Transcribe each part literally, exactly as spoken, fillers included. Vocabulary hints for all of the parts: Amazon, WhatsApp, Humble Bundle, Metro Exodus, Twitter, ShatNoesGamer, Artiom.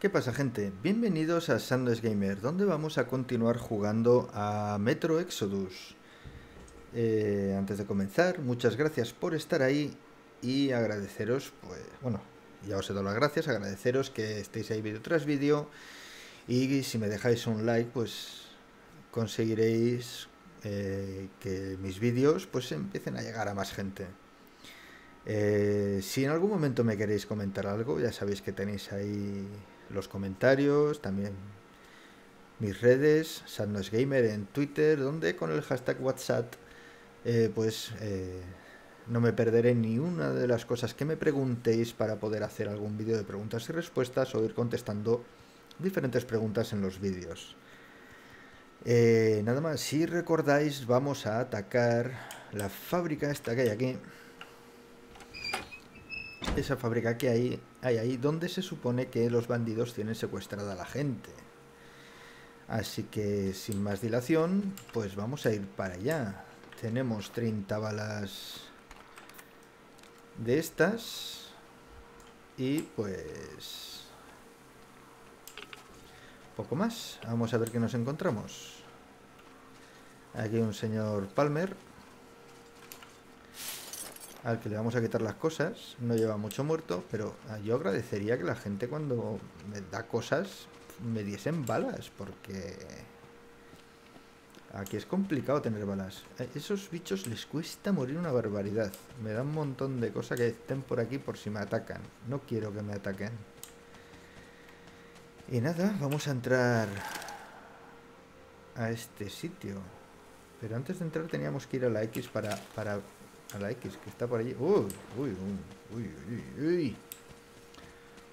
¿Qué pasa, gente? Bienvenidos a ShatNoesGamer, donde vamos a continuar jugando a Metro Exodus. Eh, antes de comenzar, muchas gracias por estar ahí y agradeceros, pues, bueno, ya os he dado las gracias, agradeceros que estéis ahí vídeo tras vídeo, y si me dejáis un like, pues conseguiréis eh, que mis vídeos pues empiecen a llegar a más gente. Eh, si en algún momento me queréis comentar algo, ya sabéis que tenéis ahí los comentarios, también mis redes, ShatNoesGamer en Twitter, donde con el hashtag WhatsApp eh, pues eh, no me perderé ni una de las cosas que me preguntéis para poder hacer algún vídeo de preguntas y respuestas o ir contestando diferentes preguntas en los vídeos. Eh, nada más, si recordáis, vamos a atacar la fábrica esta que hay aquí. Esa fábrica que hay, hay ahí, donde se supone que los bandidos tienen secuestrada a la gente. Así que sin más dilación, pues vamos a ir para allá. Tenemos treinta balas de estas. Y pues... poco más. Vamos a ver qué nos encontramos. Aquí hay un señor Palmer, al que le vamos a quitar las cosas. No lleva mucho muerto, pero yo agradecería que la gente, cuando me da cosas, me diesen balas, porque aquí es complicado tener balas. A esos bichos les cuesta morir una barbaridad. Me da un montón de cosas que estén por aquí por si me atacan. No quiero que me ataquen. Y nada, vamos a entrar a este sitio. Pero antes de entrar teníamos que ir a la X para... para a la X, que está por allí. Uy, uy, uy, uy, uy.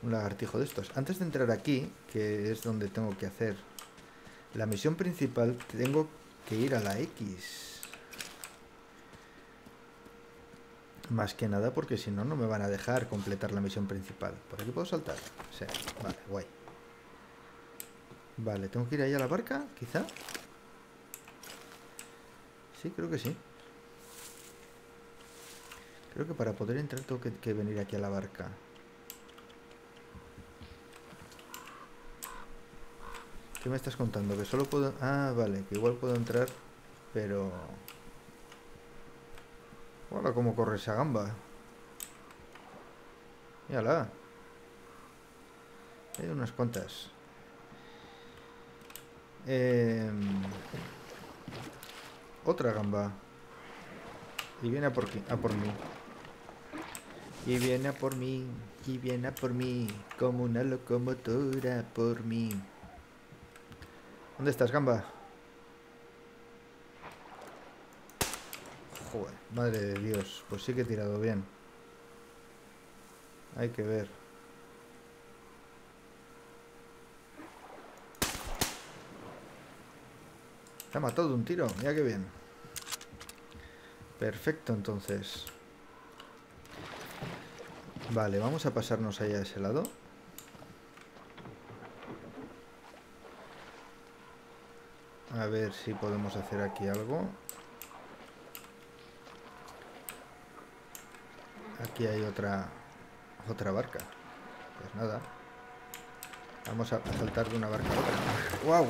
Un lagartijo de estos. Antes de entrar aquí, que es donde tengo que hacer la misión principal, tengo que ir a la X. Más que nada porque si no, no me van a dejar completar la misión principal. ¿Por aquí puedo saltar? Sí, vale, guay. Vale, ¿tengo que ir ahí a la barca, quizá? Sí, creo que sí. Creo que para poder entrar tengo que, que venir aquí a la barca. ¿Qué me estás contando? Que solo puedo... Ah, vale, que igual puedo entrar, pero... Hola, cómo corre esa gamba. Mírala. Hay unas cuantas. Eh... Otra gamba. Y viene a por, a por mí. Y viene a por mí, y viene a por mí, como una locomotora por mí. ¿Dónde estás, gamba? Joder, madre de Dios, pues sí que he tirado bien. Hay que ver. Te ha matado de un tiro, mira qué bien. Perfecto, entonces. Vale, vamos a pasarnos allá a ese lado. A ver si podemos hacer aquí algo. Aquí hay otra otra barca. Pues nada. Vamos a saltar de una barca a otra. ¡Guau!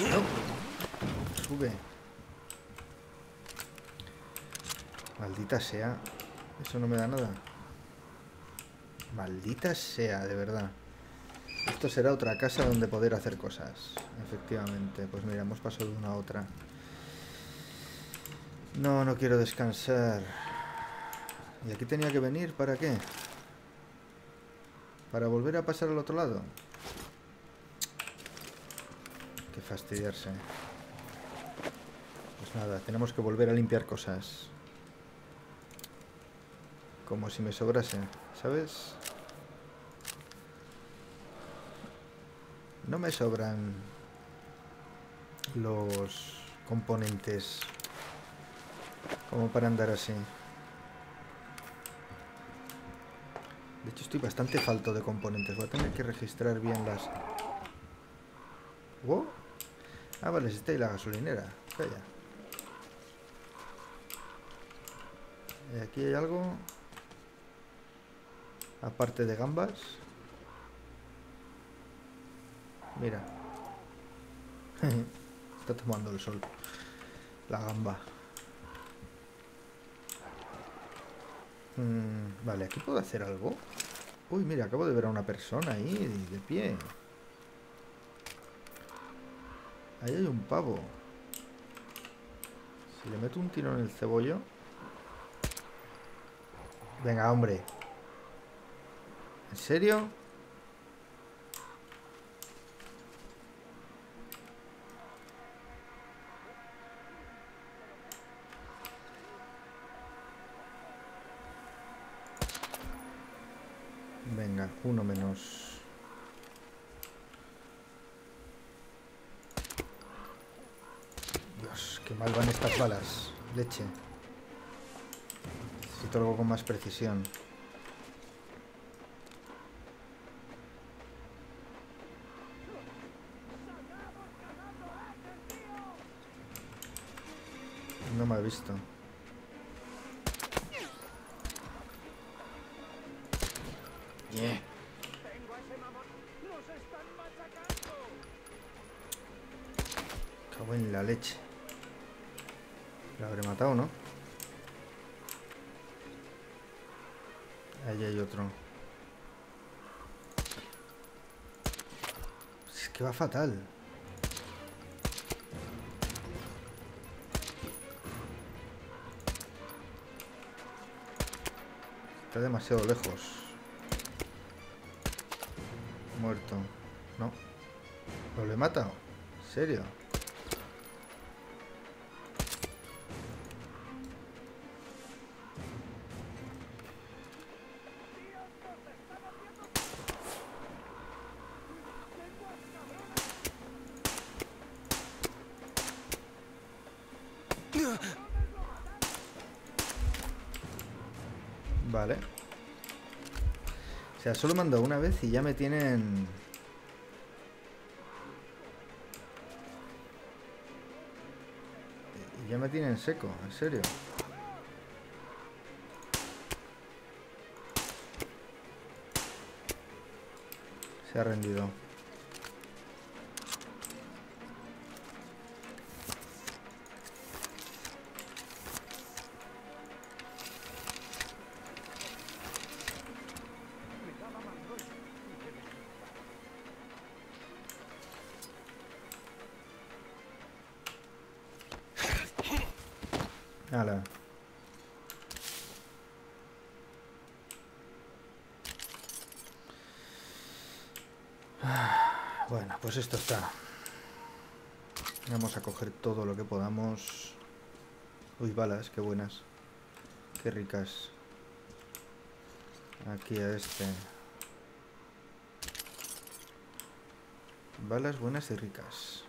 No. Sube. Maldita sea. Eso no me da nada. Maldita sea, de verdad. Esto será otra casa donde poder hacer cosas. Efectivamente. Pues mira, hemos pasado de una a otra. No, no quiero descansar. ¿Y aquí tenía que venir? ¿Para qué? ¿Para volver a pasar al otro lado? Que fastidiarse. Pues nada, tenemos que volver a limpiar cosas. Como si me sobrase, ¿sabes? No me sobran los componentes como para andar así. De hecho, estoy bastante falto de componentes. Voy a tener que registrar bien las... ¿Wow? Ah, vale, si está ahí la gasolinera. Calla. Aquí hay algo. Aparte de gambas. Mira. Está tomando el sol. La gamba. Mm, vale, aquí puedo hacer algo. Uy, mira, acabo de ver a una persona ahí, de pie. Ahí hay un pavo. Si le meto un tiro en el cebollo. Venga, hombre. ¿En serio? Venga, uno menos. Dios, qué mal van estas balas. Leche. Necesito algo con más precisión. No me ha visto. Yeah. Cago en la leche. La habré matado, ¿no? Ahí hay otro. Es que va fatal. Está demasiado lejos. Muerto. No. ¿Lo he matado? ¿En serio? Vale. O sea, solo mando una vez y ya me tienen... Y ya me tienen seco, en serio. Se ha rendido. Ala. Bueno, pues esto está. Vamos a coger todo lo que podamos. Uy, balas, qué buenas. Qué ricas. Aquí a este. Balas buenas y ricas.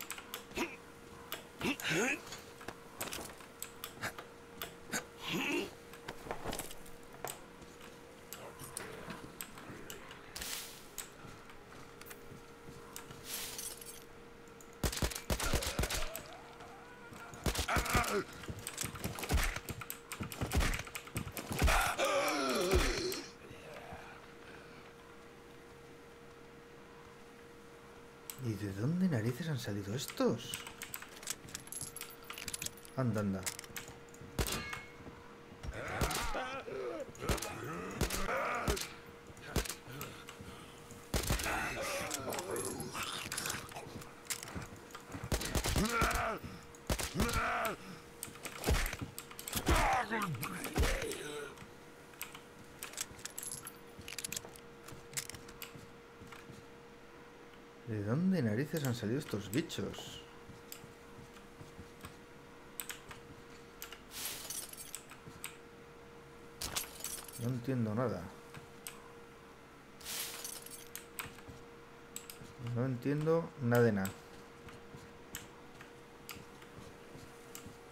¿Y de dónde narices han salido estos? Anda, anda. ¿De dónde narices han salido estos bichos? No entiendo nada. No entiendo nada de nada.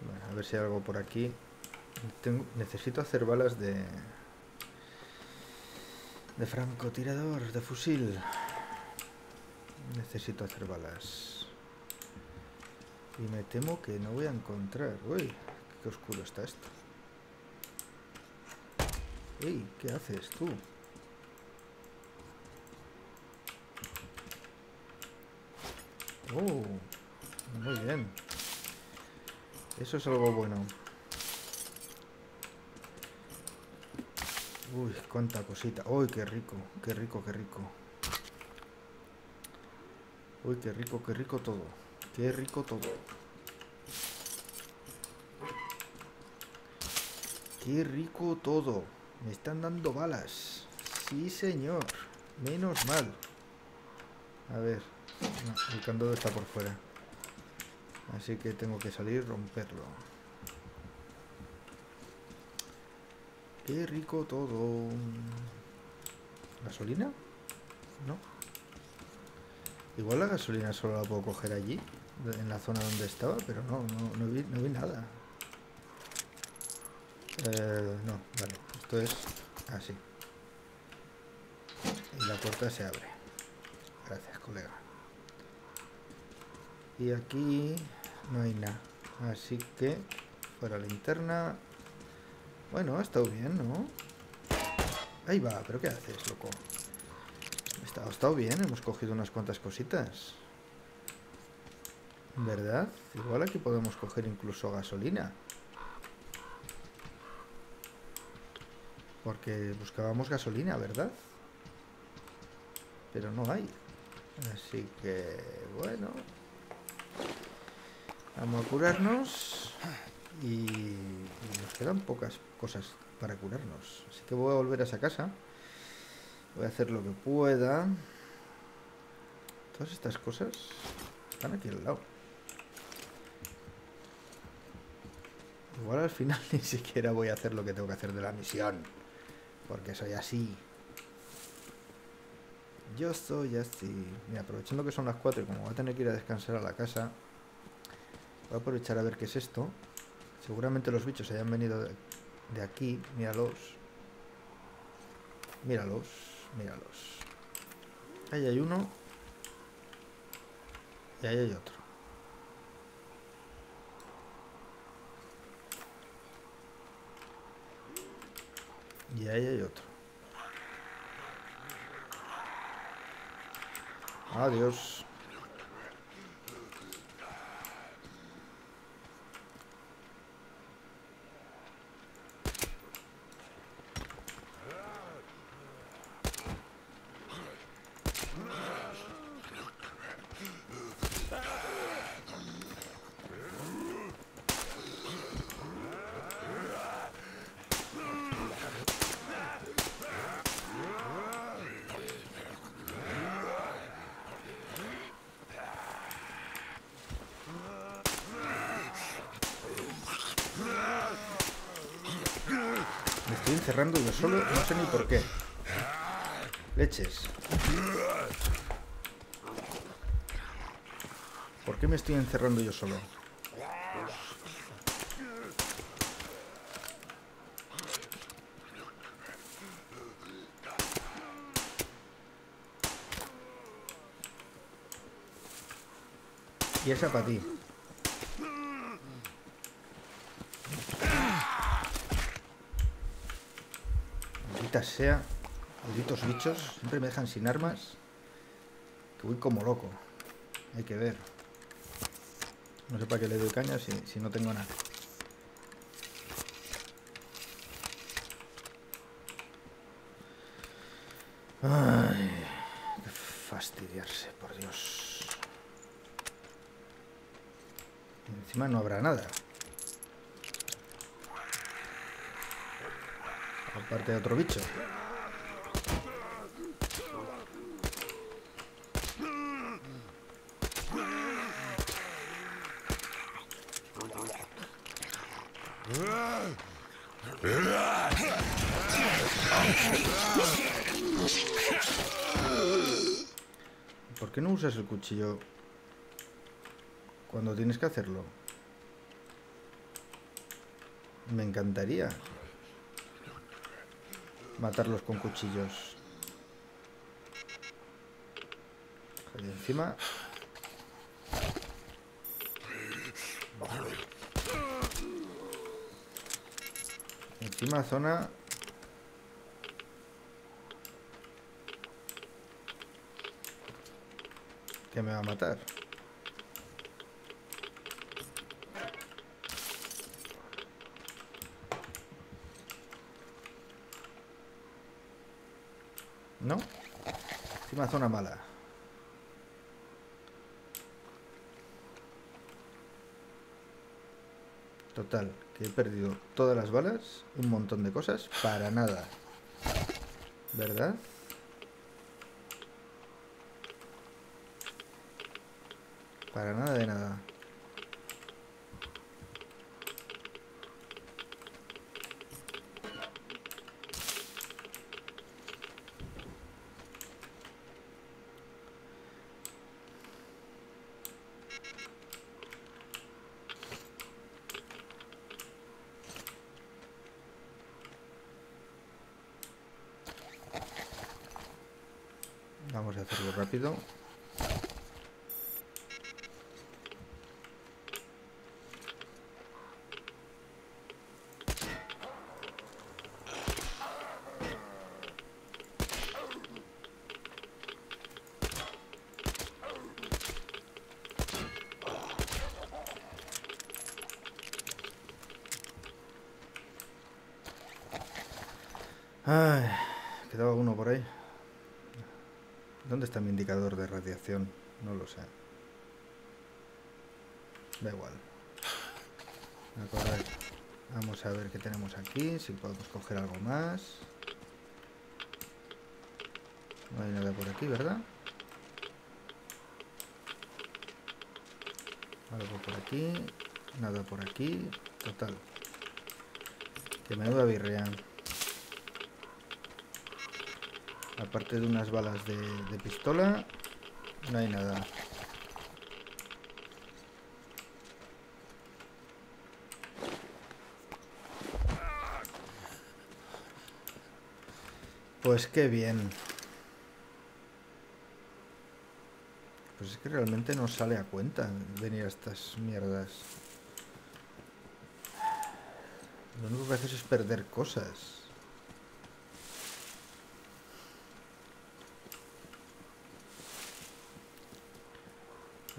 Bueno, a ver si hay algo por aquí. Tengo, necesito hacer balas de... De francotirador, de fusil. Necesito hacer balas. Y me temo que no voy a encontrar. Uy, qué oscuro está esto. Ey, ¿qué haces tú? Oh, muy bien. Eso es algo bueno. Uy, cuánta cosita. Uy, qué rico, qué rico, qué rico. Uy, qué rico, qué rico todo. Qué rico todo. Qué rico todo. Me están dando balas. Sí, señor. Menos mal. A ver. No, el candado está por fuera. Así que tengo que salir y romperlo. Qué rico todo. ¿Gasolina? No. Igual la gasolina solo la puedo coger allí, en la zona donde estaba, pero no, no, no, vi, no vi nada. Eh, no, vale. Esto es así. Y la puerta se abre. Gracias, colega. Y aquí no hay nada. Así que fuera la linterna. Bueno, ha estado bien, ¿no? Ahí va, pero ¿qué haces, loco? Ha estado bien, hemos cogido unas cuantas cositas, ¿verdad? Igual aquí podemos coger incluso gasolina, porque buscábamos gasolina, ¿verdad? Pero no hay. Así que, bueno, vamos a curarnos. Y nos quedan pocas cosas para curarnos. Así que voy a volver a esa casa. Voy a hacer lo que pueda. Todas estas cosas están aquí al lado. Igual al final ni siquiera voy a hacer lo que tengo que hacer de la misión. Porque soy así. Yo soy así. Mira, aprovechando que son las cuatro y como voy a tener que ir a descansar a la casa, voy a aprovechar a ver qué es esto. Seguramente los bichos hayan venido de, de aquí. Míralos. Míralos, míralos. Ahí hay uno. Y ahí hay otro. Y ahí hay otro. Adiós. Estoy encerrando yo solo, no sé ni por qué. Leches. ¿Por qué me estoy encerrando yo solo? Y esa para ti. Sea, malditos bichos, siempre me dejan sin armas, que voy como loco. Hay que ver. No sé para qué le doy caña si, si no tengo nada. Ay, qué fastidiarse, por Dios. Y encima no habrá nada. Aparte de otro bicho. ¿Por qué no usas el cuchillo cuando tienes que hacerlo? Me encantaría matarlos con cuchillos. Ahí encima. Encima zona que me va a matar. ¿No? Última zona mala. Total, que he perdido todas las balas, un montón de cosas, para nada. ¿Verdad? Para nada de nada. Vamos a hacerlo rápido. Ay, quedaba uno por ahí. ¿Dónde está mi indicador de radiación? No lo sé. Da igual. A correr. Vamos a ver qué tenemos aquí, si podemos coger algo más. No hay nada por aquí, ¿verdad? Algo por aquí, nada por aquí. Total. Que menuda birrea. Aparte de unas balas de, de pistola, no hay nada. Pues qué bien. Pues es que realmente no sale a cuenta venir a estas mierdas. Lo único que haces es perder cosas.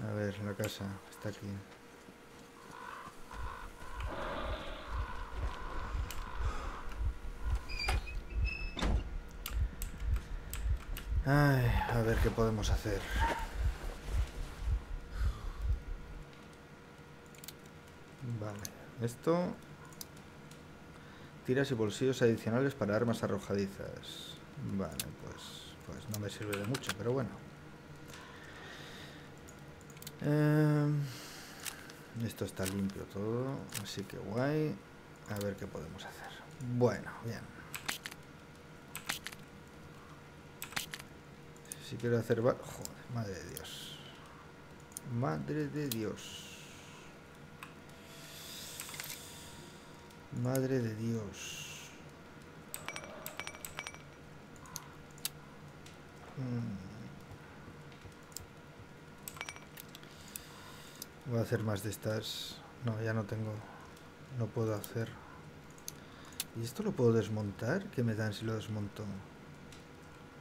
A ver, la casa está aquí. Ay, a ver qué podemos hacer. Vale, esto. Tiras y bolsillos adicionales para armas arrojadizas. Vale, pues, pues no me sirve de mucho, pero bueno. Eh, esto está limpio todo, así que guay. A ver qué podemos hacer. Bueno, bien. Si quiero hacer... Joder, madre de Dios. Madre de Dios. Madre de Dios. Mm. Voy a hacer más de estas. No, ya no tengo. No puedo hacer. ¿Y esto lo puedo desmontar? ¿Qué me dan si lo desmonto?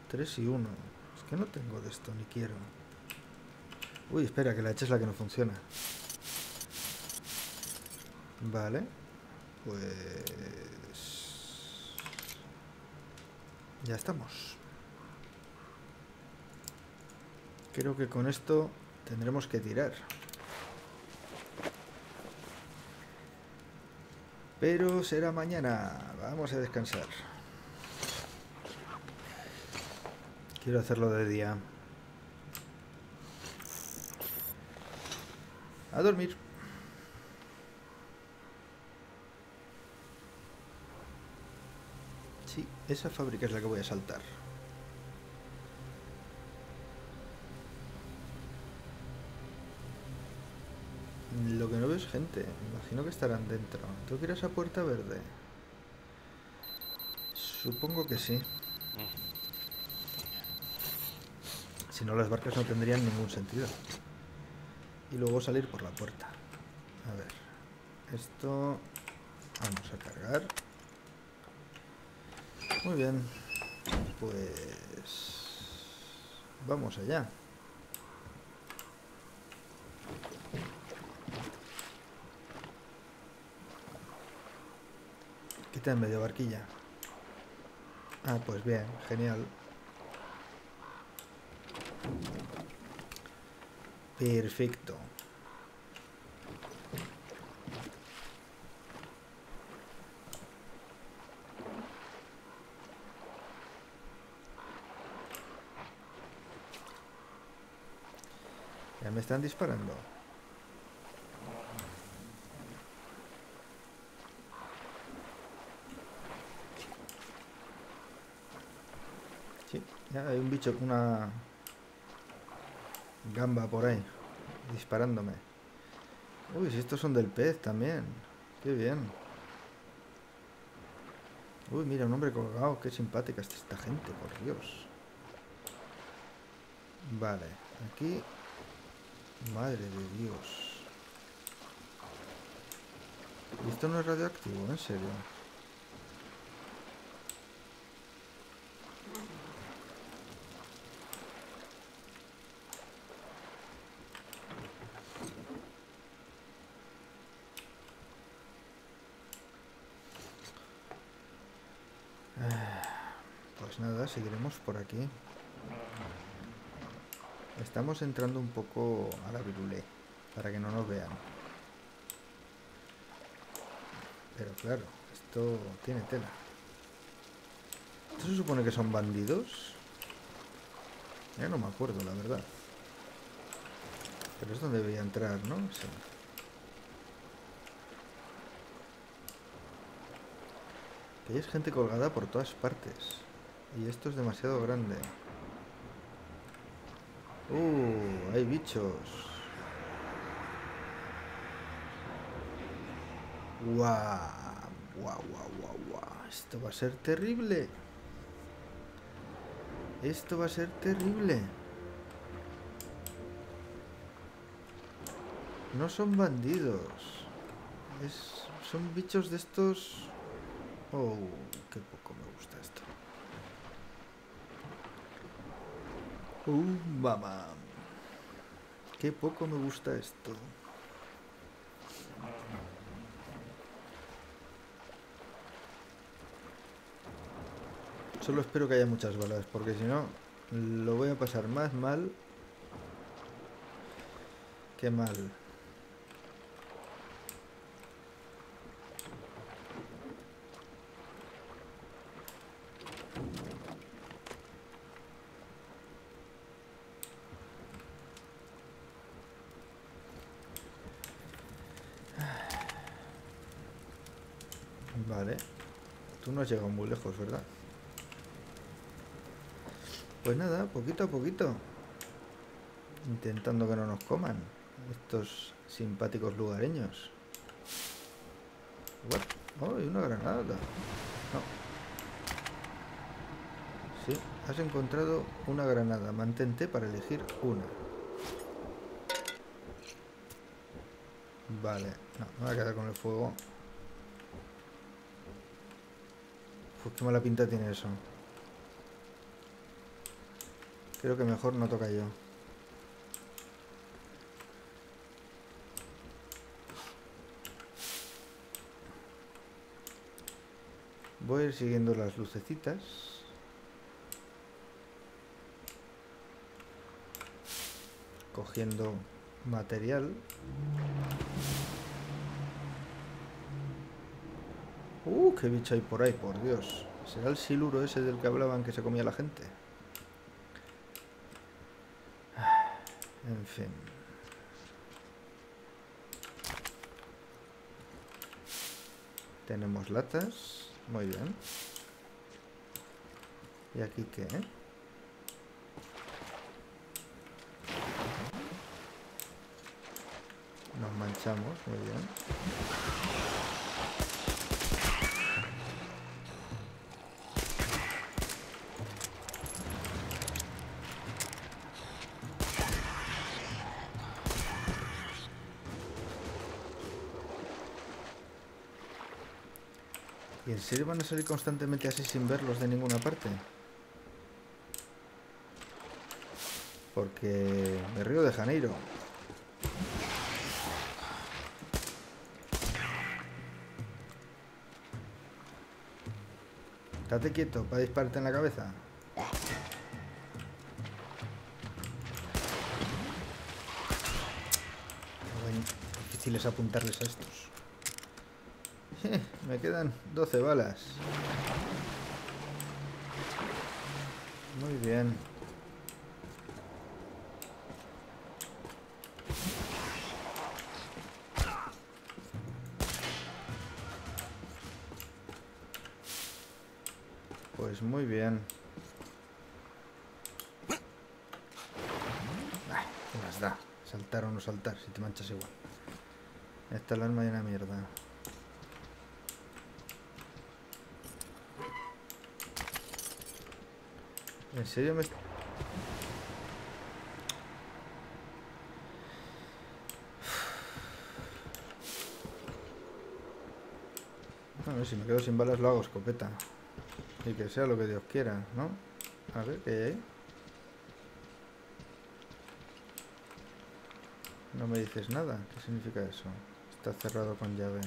tres y uno. Es que no tengo de esto, ni quiero. Uy, espera, que la hacha es la que no funciona. Vale. Pues... ya estamos. Creo que con esto tendremos que tirar. Pero será mañana. Vamos a descansar. Quiero hacerlo de día. A dormir. Sí, esa fábrica es la que voy a saltar. Lo que no veo es gente. Me imagino que estarán dentro. ¿Tú quieres esa puerta verde? Supongo que sí. Si no, las barcas no tendrían ningún sentido. Y luego salir por la puerta. A ver. Esto... vamos a cargar. Muy bien. Pues... vamos allá. Quita en medio, barquilla. Ah, pues bien, genial. Perfecto. Ya me están disparando. Sí, ya hay un bicho con una gamba por ahí disparándome. Uy, si estos son del pez también. Qué bien. Uy, mira, un hombre colgado. Qué simpática está esta gente, por Dios. Vale, aquí. Madre de Dios. Y esto no es radioactivo, en serio. Pues nada, seguiremos por aquí. Estamos entrando un poco a la virulé, para que no nos vean. Pero claro, esto tiene tela. ¿Esto se supone que son bandidos? Ya no me acuerdo, la verdad. Pero es donde debía entrar, ¿no? Sí. Que hay gente colgada por todas partes. Y esto es demasiado grande. Uh, hay bichos. Guau, guau, guau, guau, guau. Esto va a ser terrible. Esto va a ser terrible. No son bandidos. Es, son bichos de estos. Oh, qué poco me gusta esto. Uh, mamá. Qué poco me gusta esto. Solo espero que haya muchas balas, porque si no, lo voy a pasar más mal que mal. Vale, tú no has llegado muy lejos, ¿verdad? Pues nada, poquito a poquito, intentando que no nos coman estos simpáticos lugareños. What? Oh, y una granada. No. Sí, has encontrado una granada. Mantente para elegir una. Vale, no, me voy a quedar con el fuego. Pues qué mala pinta tiene eso. Creo que mejor no toca yo. Voy a ir siguiendo las lucecitas. Cogiendo material. ¡Uh! ¡Qué bicho hay por ahí, por Dios! ¿Será el siluro ese del que hablaban que se comía la gente? En fin. Tenemos latas. Muy bien. ¿Y aquí qué? Nos manchamos. Muy bien. ¿Y en serio van a salir constantemente así sin verlos de ninguna parte? Porque me río de Janeiro. Estate quieto para dispararte en la cabeza. Bueno, difícil es apuntarles a estos. Je, me quedan doce balas. Muy bien. Pues muy bien. Ah, ¿qué más da? Saltar o no saltar, si te manchas igual. Esta alarma de una mierda. ¿En serio me...? A ver, si me quedo sin balas lo hago escopeta. Y que sea lo que Dios quiera, ¿no? A ver, ¿qué hay ahí? No me dices nada. ¿Qué significa eso? Está cerrado con llave.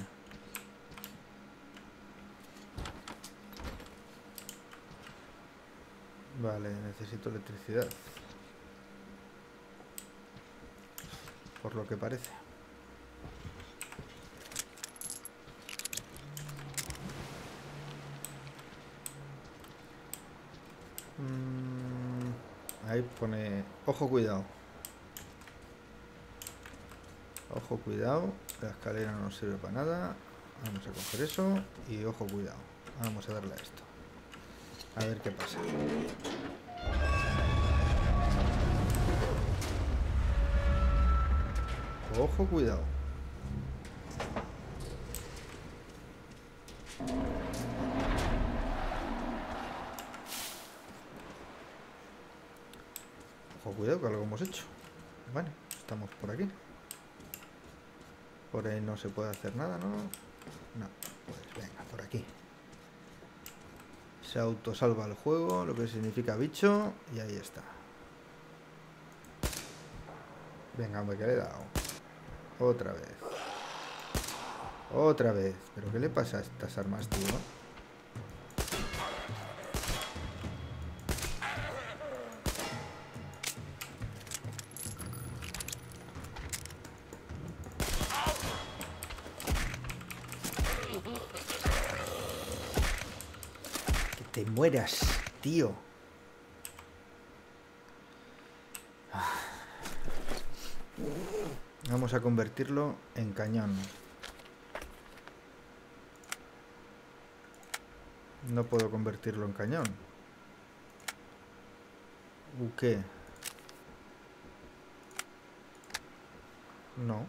Vale, necesito electricidad. Por lo que parece. Mm, ahí pone... Ojo, cuidado. Ojo, cuidado. La escalera no nos sirve para nada. Vamos a coger eso. Y ojo, cuidado. Vamos a darle a esto. A ver qué pasa. Ojo, cuidado. Ojo, cuidado, que algo hemos hecho. Bueno, estamos por aquí. Por ahí no se puede hacer nada, ¿no? No, pues venga, por aquí. Se autosalva el juego, lo que significa bicho, y ahí está. Venga, hombre, que le he dado. Otra vez. Otra vez. ¿Pero qué le pasa a estas armas, tío? Te mueras, tío. Vamos a convertirlo en cañón. No puedo convertirlo en cañón. ¿U qué? No.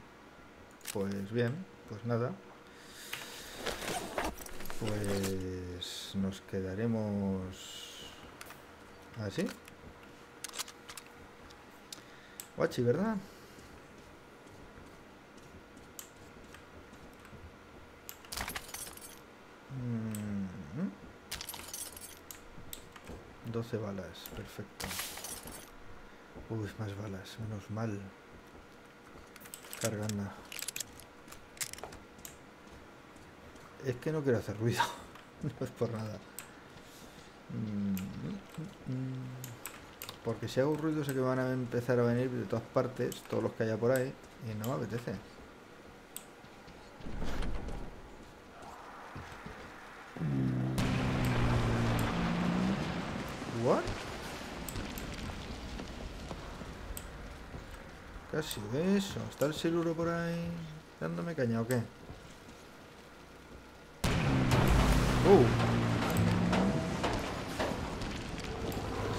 Pues bien, pues nada. Pues nos quedaremos así. Guachi, ¿verdad? Mm-hmm. doce balas, perfecto. Uy, más balas, menos mal. Cargando. Es que no quiero hacer ruido. No es por nada. Porque si hago ruido sé que van a empezar a venir de todas partes, todos los que haya por ahí, y no me apetece. ¿What? Casi eso. ¿Está el siluro por ahí dándome caña o qué? Uh.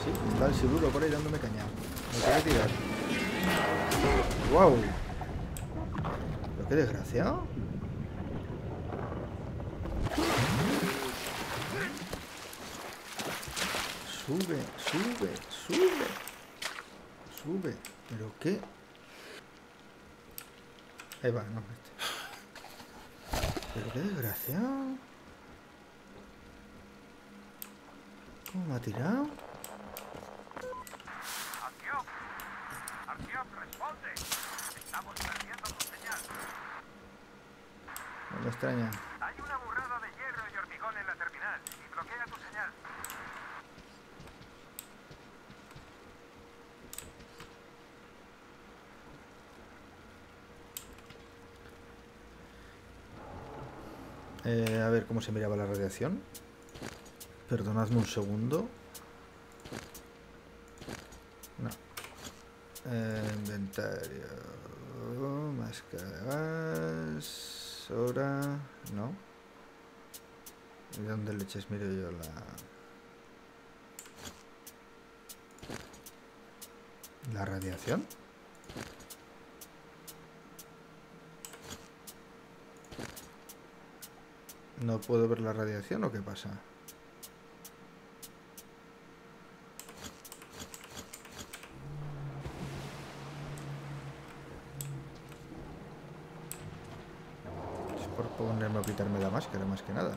Sí, está el seguro por ahí dándome caña. Me voy a tirar. ¡Wow! Pero qué desgraciado. Sube, sube, sube. Sube. ¿Pero qué? Ahí va, no. Pero qué desgraciado. ¿Cómo me ha tirado? ¡Artiop! ¡Artiop, responde! Estamos perdiendo tu señal. No me extraña. Hay una burrada de hierro y hormigón en la terminal. señal y bloquea tu señal. Eh, a ver cómo se miraba la radiación. Perdonadme un segundo. No. Eh, inventario. Máscara de gas. Hora. No. ¿Y dónde leches miro yo la. la radiación? ¿No puedo ver la radiación o qué pasa? Es por ponerme a quitarme la máscara, más que nada.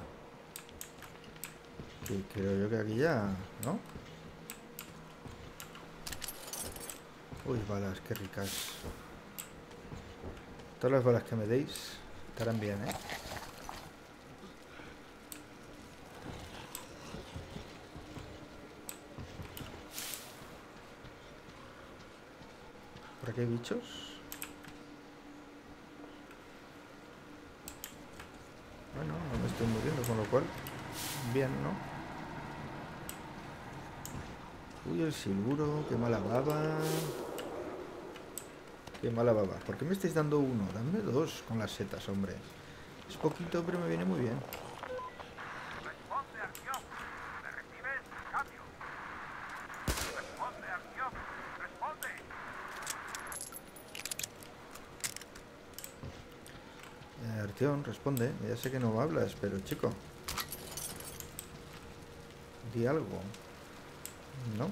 Que creo yo que aquí ya... ¿no? Uy, balas, qué ricas. Todas las balas que me deis estarán bien, ¿eh? ¿Por aquí hay bichos? Bueno, no me estoy muriendo, con lo cual... bien, ¿no? Uy, el silburo, qué mala baba. Qué mala baba. ¿Por qué me estáis dando uno? Dame dos con las setas, hombre. Es poquito, pero me viene muy bien. Responde, ya sé que no hablas, pero chico, di algo. No,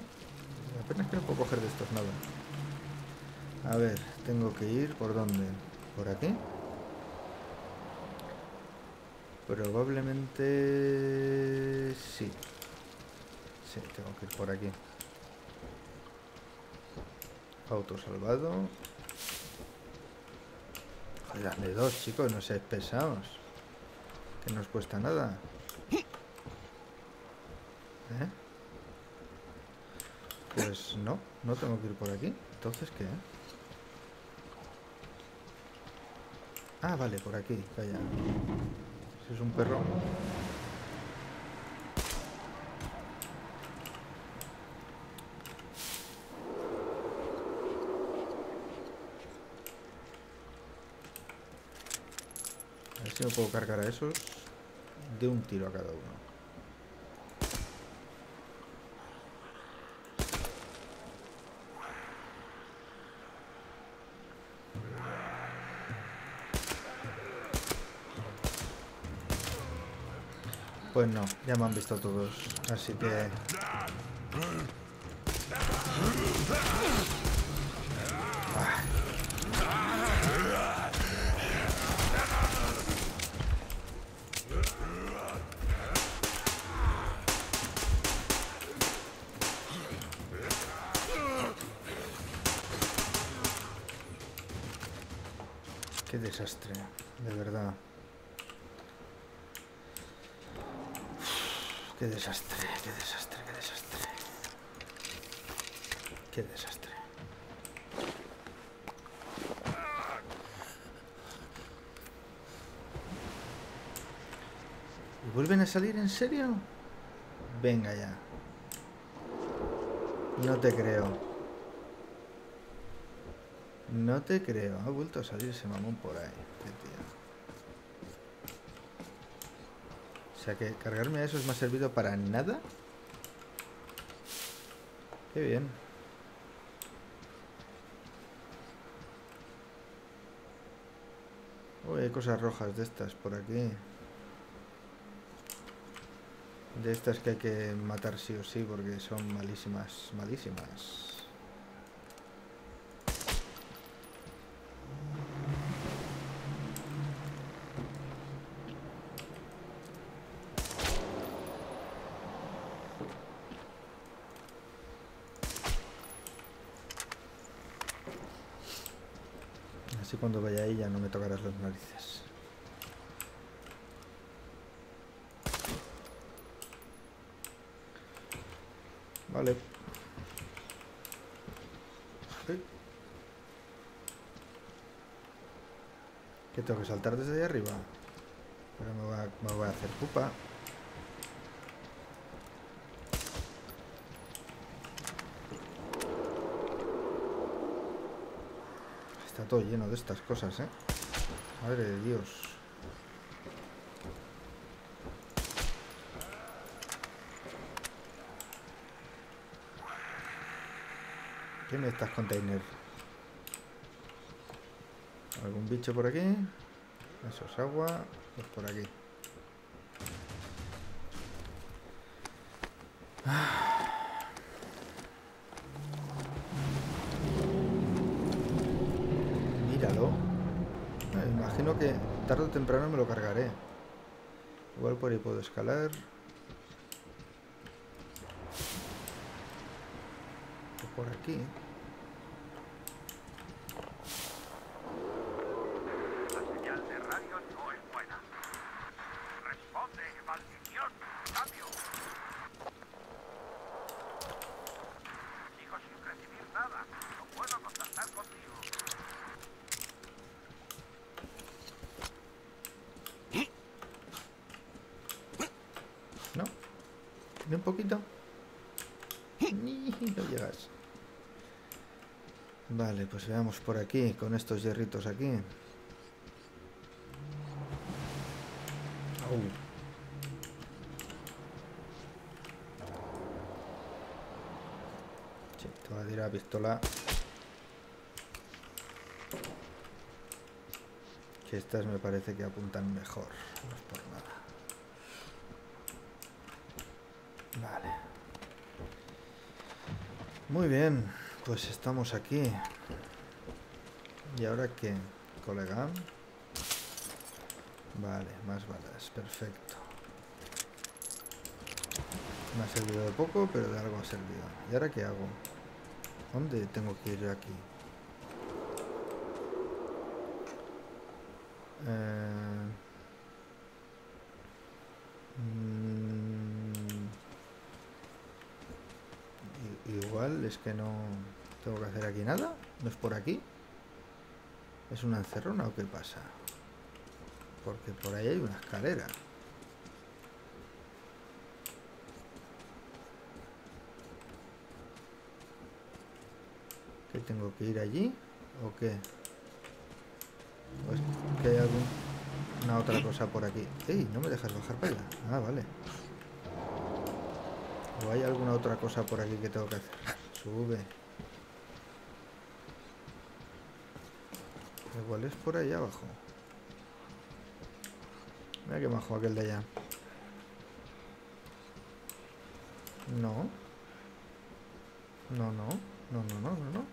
apenas que no puedo coger de estos nada. A ver, tengo que ir por dónde, por aquí. Probablemente sí, sí, tengo que ir por aquí. Auto salvado. Dame dos, chicos, no seáis pesados. Que no os cuesta nada. ¿Eh? Pues no, no tengo que ir por aquí. Entonces, ¿qué? Ah, vale, por aquí, calla. Ese es un perro. No puedo cargar a esos de un tiro a cada uno. Pues no, ya me han visto todos, así que... ah. Qué desastre, de verdad. Qué desastre, qué desastre, qué desastre. Qué desastre. ¿Y vuelven a salir en serio? Venga ya. No te creo. No te creo, ha vuelto a salir ese mamón por ahí, qué tío. O sea que cargarme a esos me ha servido para nada. Qué bien. Uy, hay cosas rojas de estas por aquí. De estas que hay que matar sí o sí porque son malísimas, malísimas. Cuando vaya ahí ya no me tocarás las narices. Vale. ¿Qué tengo que saltar desde ahí arriba? Pero me voy a, me voy a hacer pupa. Está todo lleno de estas cosas, ¿eh? Madre de Dios. ¿Qué me estás container? ¿Algún bicho por aquí? Eso es agua. Pues por aquí. Míralo. Me imagino que tarde o temprano me lo cargaré. Igual por ahí puedo escalar. O por aquí. Un poquito. No llegas. Vale, pues veamos por aquí, con estos hierritos aquí. Oh. Sí, te voy a tirar la pistola. Que estas me parece que apuntan mejor. No es por nada. Vale. Muy bien, pues estamos aquí. ¿Y ahora qué, colega? Vale, más balas, perfecto. Me ha servido de poco, pero de algo ha servido. ¿Y ahora qué hago? ¿Dónde tengo que ir aquí? Eh... Es que no tengo que hacer aquí nada. No es por aquí. ¿Es una encerrona o qué pasa? Porque por ahí hay una escalera. ¿Qué tengo que ir allí? ¿O qué? Pues que hay alguna otra cosa por aquí. ¡Ey! No me dejas bajar para allá. Ah, vale. ¿O hay alguna otra cosa por aquí que tengo que hacer? Sube. Igual es por allá abajo. Mira que majo aquel de allá. No. No, no. No, no, no, no, no.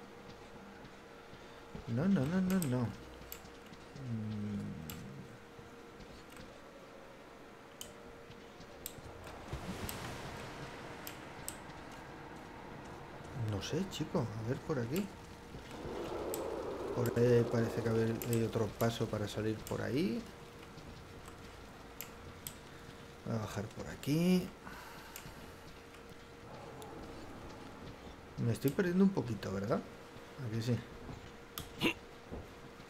No, no, no, no, no. Mm. No sé, chico, a ver por aquí. Por ahí parece que haber, hay otro paso para salir por ahí. Voy a bajar por aquí. Me estoy perdiendo un poquito, ¿verdad? Aquí sí.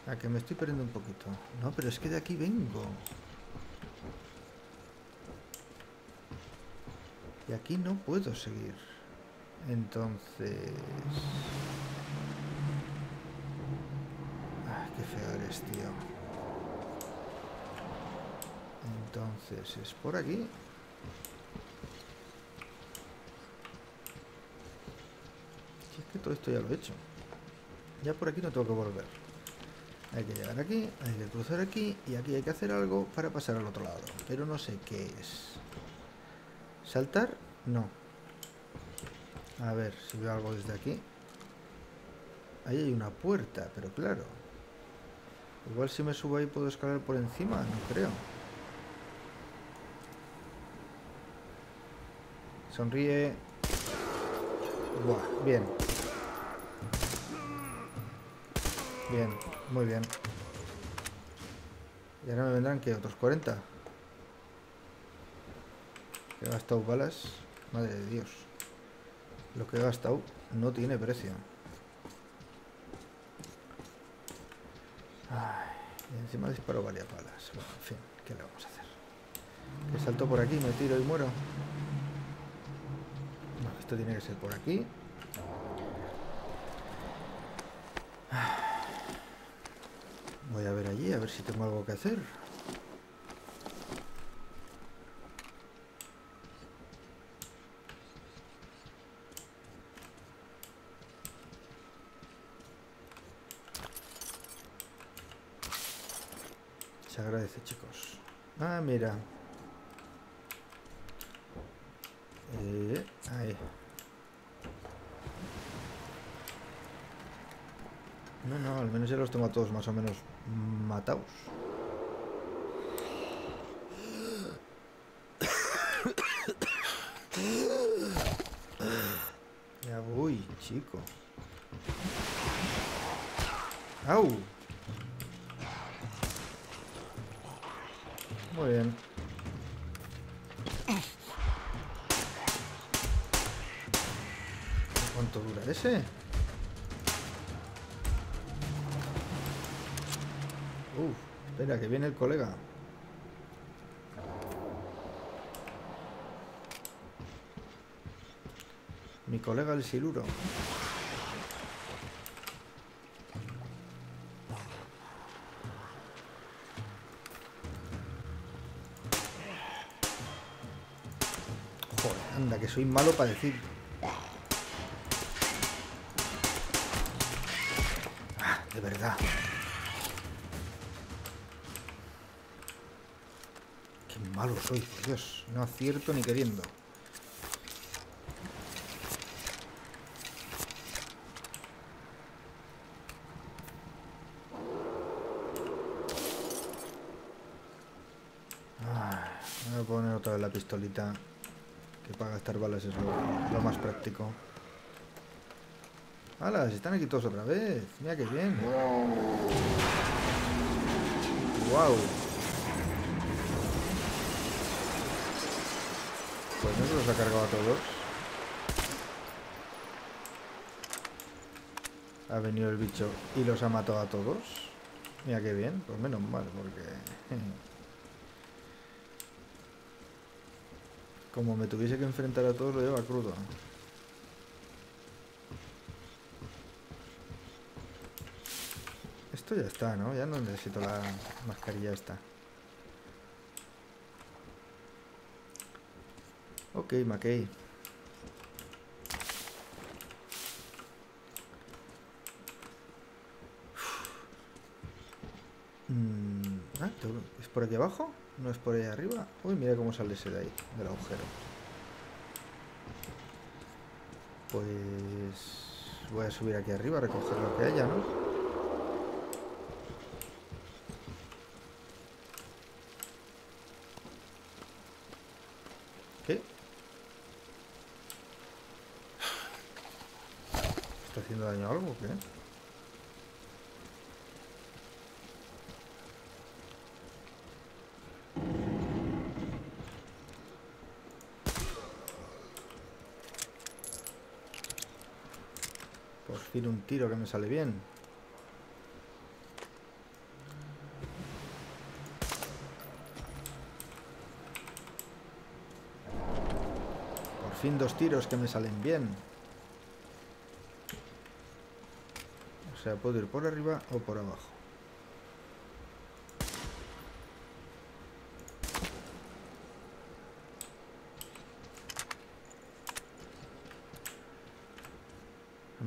¿A que me estoy perdiendo un poquito? No, pero es que de aquí vengo. Y aquí no puedo seguir. Entonces... Ah, qué feo eres, tío. Entonces, es por aquí. Si es que todo esto ya lo he hecho. Ya por aquí no tengo que volver. Hay que llegar aquí, hay que cruzar aquí. Y aquí hay que hacer algo para pasar al otro lado. Pero no sé qué es. ¿Saltar? No. A ver si veo algo desde aquí. Ahí hay una puerta, pero claro. Igual si me subo ahí puedo escalar por encima, no creo. Sonríe. Buah, bien. Bien, muy bien. Y ahora me vendrán, ¿qué? ¿Otros cuarenta? He gastado balas. Madre de Dios. Lo que he gastado no tiene precio. Ay, y encima disparo varias balas. Bueno, en fin, ¿qué le vamos a hacer? Que salto por aquí, me tiro y muero. Bueno, esto tiene que ser por aquí. Voy a ver allí, a ver si tengo algo que hacer. Se agradece, chicos. Ah, mira. Eh, ahí. No, no, al menos ya los tengo a todos más o menos matados. Ya voy, chico. ¡Au! Muy bien. ¿Cuánto dura ese? Uf, espera, que viene el colega. Mi colega el siluro. Joder, anda, que soy malo para decir. Ah, de verdad. Malo soy, Dios, no acierto ni queriendo. Ah, voy a poner otra vez la pistolita, que para gastar balas es lo, lo más práctico. ¡Hala! Si están aquí todos otra vez. Mira que bien. ¡Wow! Pues no se los ha cargado a todos. Ha venido el bicho y los ha matado a todos. Mira qué bien, pues menos mal, porque... Como me tuviese que enfrentar a todos, lo lleva crudo. Esto ya está, ¿no? Ya no necesito la mascarilla esta. Ok, Mackey. Mm, ah, ¿es por aquí abajo? ¿No es por ahí arriba? Uy, mira cómo sale ese de ahí, del agujero. Pues... voy a subir aquí arriba a recoger lo que haya, ¿no? ¿Está haciendo daño a algo o qué? Por fin un tiro que me sale bien. Por fin dos tiros que me salen bien. O sea, puedo ir por arriba o por abajo.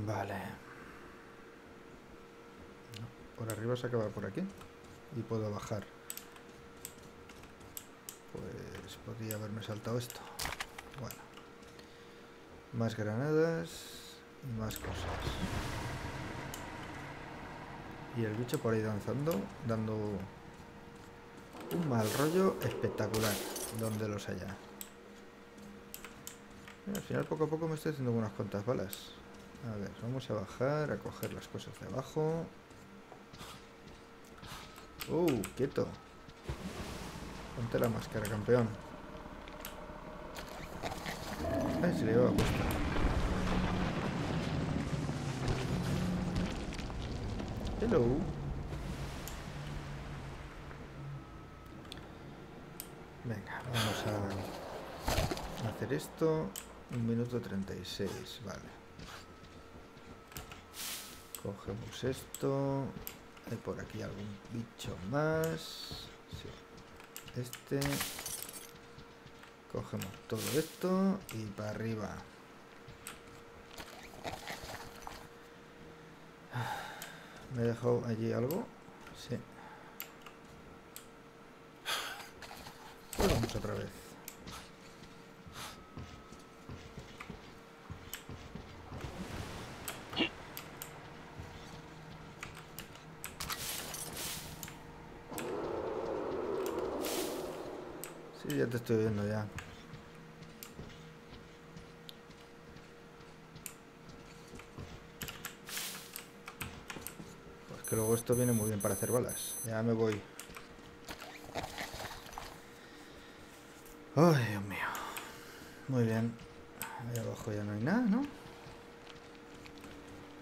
Vale. No, por arriba se acaba por aquí. Y puedo bajar. Pues podría haberme saltado esto. Bueno. Más granadas y más cosas. Y el bicho por ahí danzando, dando un mal rollo espectacular, donde los haya. Bueno, al final poco a poco me estoy haciendo unas cuantas balas. A ver, vamos a bajar, a coger las cosas de abajo. ¡Uh! ¡Quieto! Ponte la máscara, campeón. Ay, se le iba a puesta. Hello. Venga, vamos a hacer esto. Un minuto treinta y seis, vale. Cogemos esto. Hay por aquí algún bicho más. Sí. Este. Cogemos todo esto y para arriba. ¿Me he dejado allí algo? Sí. Pues vamos otra vez. Sí, ya te estoy viendo ya. Luego esto viene muy bien para hacer balas. Ya me voy. Ay, Dios mío. Muy bien. Ahí abajo ya no hay nada, ¿no?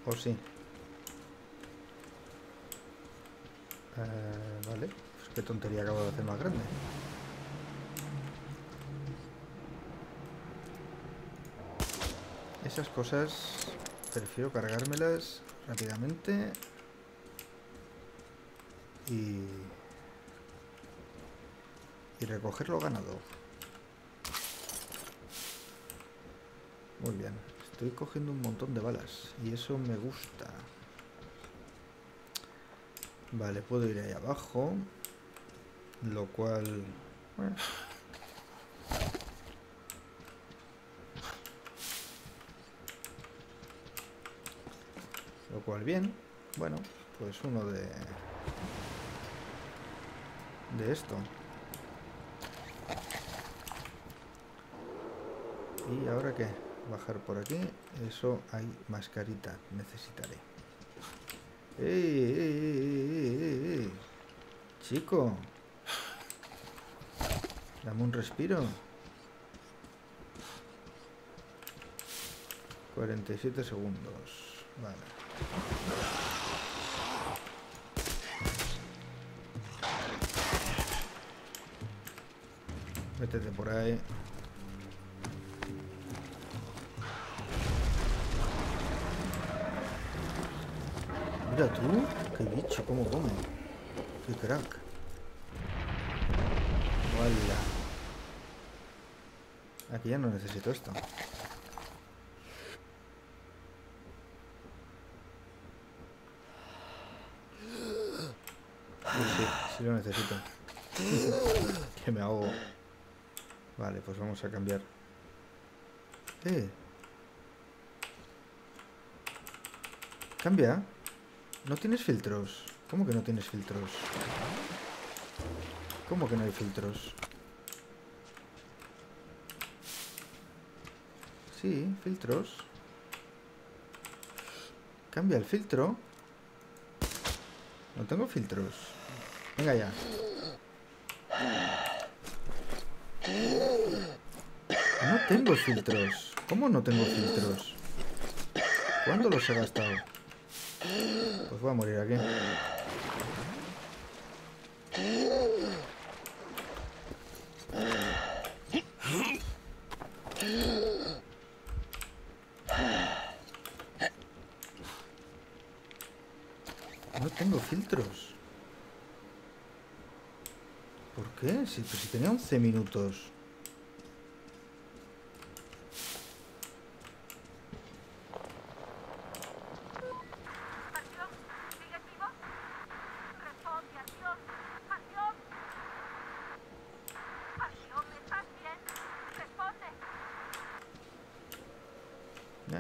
O sí. Eh, vale. Pues qué tontería acabo de hacer más grande. Esas cosas prefiero cargármelas rápidamente. Y, y recoger lo ganado. Muy bien. Estoy cogiendo un montón de balas. Y eso me gusta. Vale, puedo ir ahí abajo. Lo cual... Bueno. Lo cual bien. Bueno, pues uno de... de esto. ¿Y ahora qué? Bajar por aquí. Eso hay mascarita. Necesitaré. ¡Ey, ey, ey, ey, ey! Chico. Dame un respiro. cuarenta y siete segundos. Vale. Métete por ahí. Mira tú, qué bicho, cómo come. Qué crack. Vaya. Aquí ya no necesito esto. Sí, sí, sí lo necesito. Que me ahogo. Vale, pues vamos a cambiar. Eh. Cambia. ¿No tienes filtros? ¿Cómo que no tienes filtros? ¿Cómo que no hay filtros? Sí, filtros. Cambia el filtro. No tengo filtros. Venga ya. No tengo filtros. ¿Cómo no tengo filtros? ¿Cuándo los he gastado? Pues voy a morir aquí. No tengo filtros. ¿Por qué? Si, pues si tenía once minutos.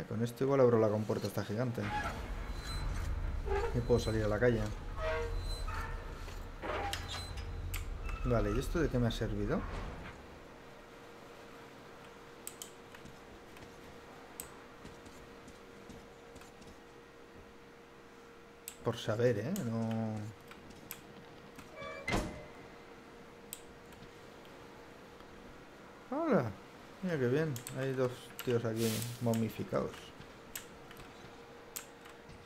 Con esto igual abro la compuerta, está gigante. Y puedo salir a la calle. Vale, ¿y esto de qué me ha servido? Por saber, ¿eh? No... ¡Hola! Mira qué bien, hay dos tíos aquí momificados.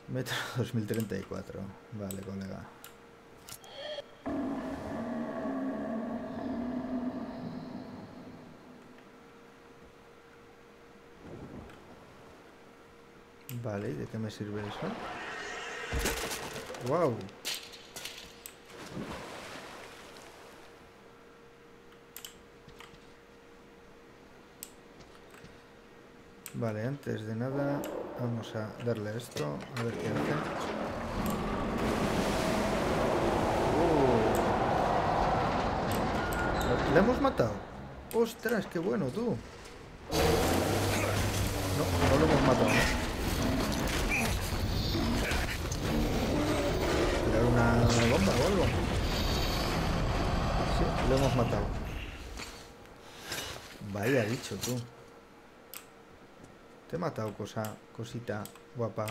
Metro dos mil treinta y cuatro. Vale, colega. Vale, ¿y de qué me sirve eso? ¡Wow! Vale, antes de nada vamos a darle a esto, a ver qué hace. ¡La hemos matado! ¡Ostras, qué bueno, tú! No, no lo hemos matado, ¿no? Una bomba o algo. Sí, lo hemos matado. Vaya bicho, tú. Te he matado, cosa, cosita guapa.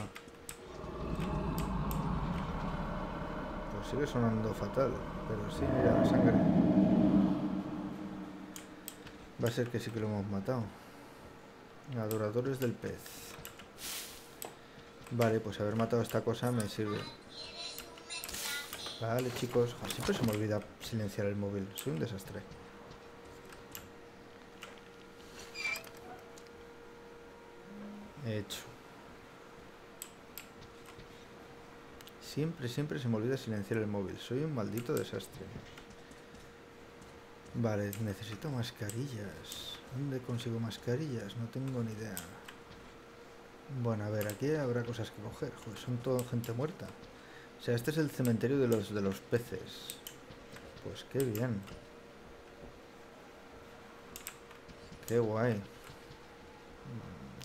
Pues sigue sonando fatal, pero sí, mira la sangre. Va a ser que sí que lo hemos matado. Adoradores del pez. Vale, pues haber matado esta cosa me sirve. Vale, chicos. Siempre se me olvida silenciar el móvil. Soy un desastre. Hecho. Siempre, siempre se me olvida silenciar el móvil. Soy un maldito desastre. Vale, necesito mascarillas. ¿Dónde consigo mascarillas? No tengo ni idea. Bueno, a ver, aquí habrá cosas que coger. Joder, son todo gente muerta. O sea, este es el cementerio de los de los peces. Pues qué bien. Qué guay.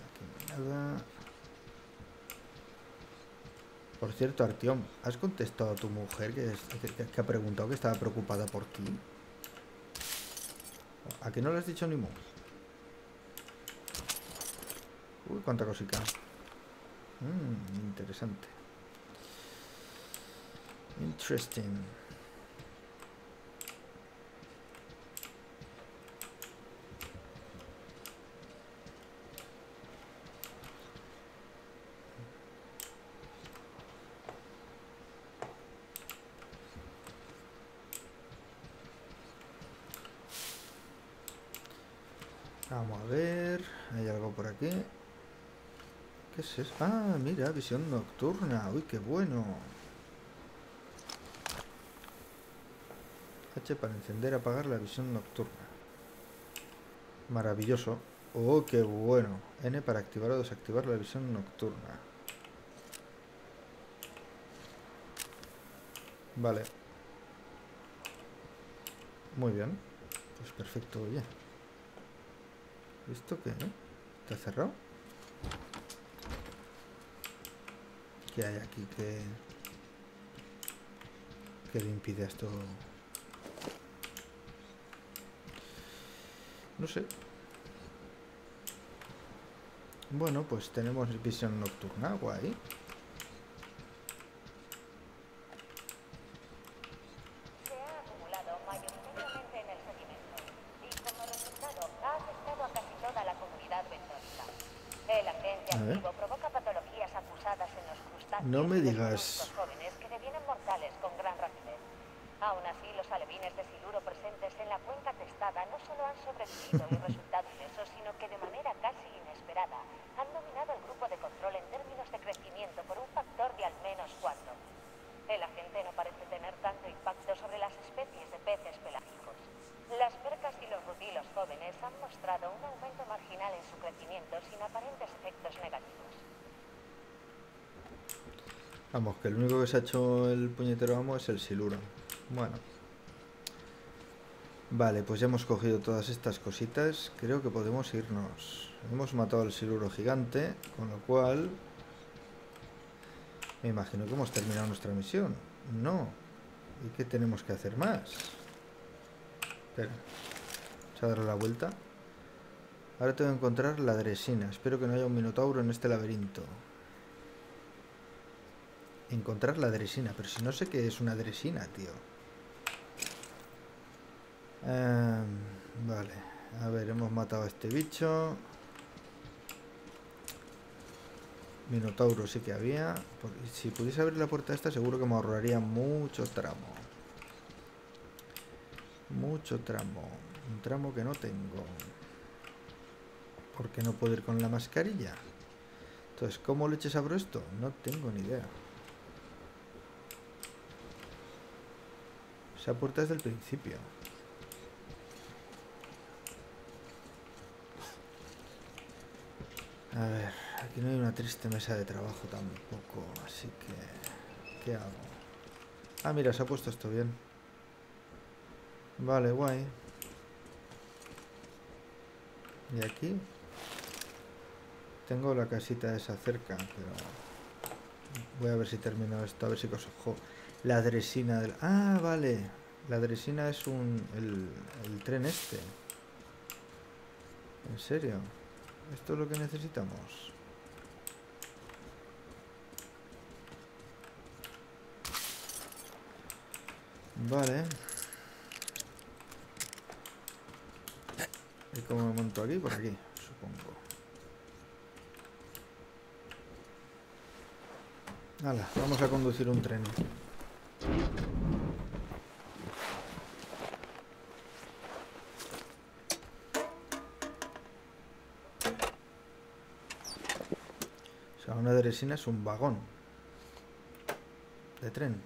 Aquí nada. Por cierto, Artiom, ¿has contestado a tu mujer que, es, que, que ha preguntado que estaba preocupada por ti? ¿A que no le has dicho ni mu? Uy, cuánta cosica. Mmm, interesante. Interesting. Vamos a ver, hay algo por aquí. ¿Qué es eso? Ah, mira, visión nocturna. Uy, qué bueno. Para encender, apagar la visión nocturna. Maravilloso. Oh, qué bueno. N para activar o desactivar la visión nocturna. Vale. Muy bien. Pues perfecto, ya. ¿Esto qué? ¿Está cerrado? ¿Qué hay aquí que... que le impide a esto...? No sé. Bueno, pues tenemos visión nocturna, guay. Se ha acumulado mayoritariamente en el sedimento y como resultado ha afectado a casi toda la comunidad bentónica. El agente activo provoca patologías acusadas en los crustáceos. No me digas. Jóvenes que devienen mortales con gran rapidez. Aún así, los alevines de siluro presentes en la cuenca testada no solo han sobrevivido y resultado ileso, sino que de manera casi inesperada han dominado el grupo de control en términos de crecimiento por un factor de al menos cuatro. El agente no parece tener tanto impacto sobre las especies de peces pelágicos. Las percas y los rutilos jóvenes han mostrado un aumento marginal en su crecimiento sin aparentes efectos negativos. Vamos, que el único que se ha hecho el puñetero amo es el siluro. Bueno. Vale, pues ya hemos cogido todas estas cositas. Creo que podemos irnos. Hemos matado al siluro gigante, con lo cual... me imagino que hemos terminado nuestra misión. No. ¿Y qué tenemos que hacer más? Espera. Vamos a darle la vuelta. Ahora tengo que encontrar la dresina. Espero que no haya un minotauro en este laberinto. Encontrar la dresina. Pero si no sé qué es una dresina, tío. Eh, vale. A ver, hemos matado a este bicho. Minotauro sí que había. Si pudiese abrir la puerta esta, seguro que me ahorraría mucho tramo. Mucho tramo. Un tramo que no tengo. Porque no puedo ir con la mascarilla. Entonces, ¿cómo leches abro esto? No tengo ni idea. Esa puerta es del principio. A ver, aquí no hay una triste mesa de trabajo tampoco, así que... ¿qué hago? Ah, mira, se ha puesto esto bien. Vale, guay. Y aquí... tengo la casita esa cerca, pero... voy a ver si termino esto, a ver si cojo la dresina del... Ah, vale. La dresina es un... el, el tren este. ¿En serio? Esto es lo que necesitamos. Vale. ¿Y cómo me monto aquí? Por aquí, supongo. Hala, vamos a conducir un tren. Una dresina es un vagón de tren.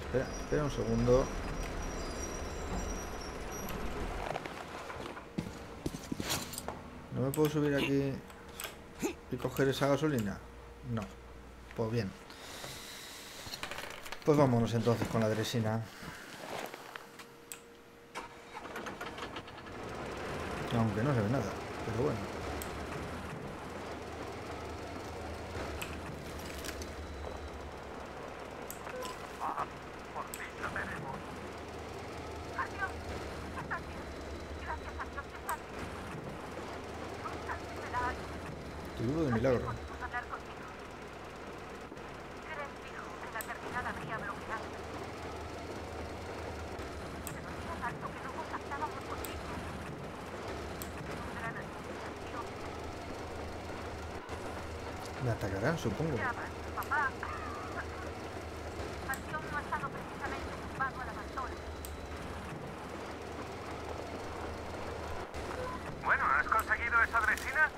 Espera, espera un segundo. ¿Puedo subir aquí y coger esa gasolina? No. Pues bien. Pues vámonos entonces con la dresina. Aunque no se ve nada, pero bueno. Me atacarán, supongo. Bueno, ¿has conseguido esa dresina?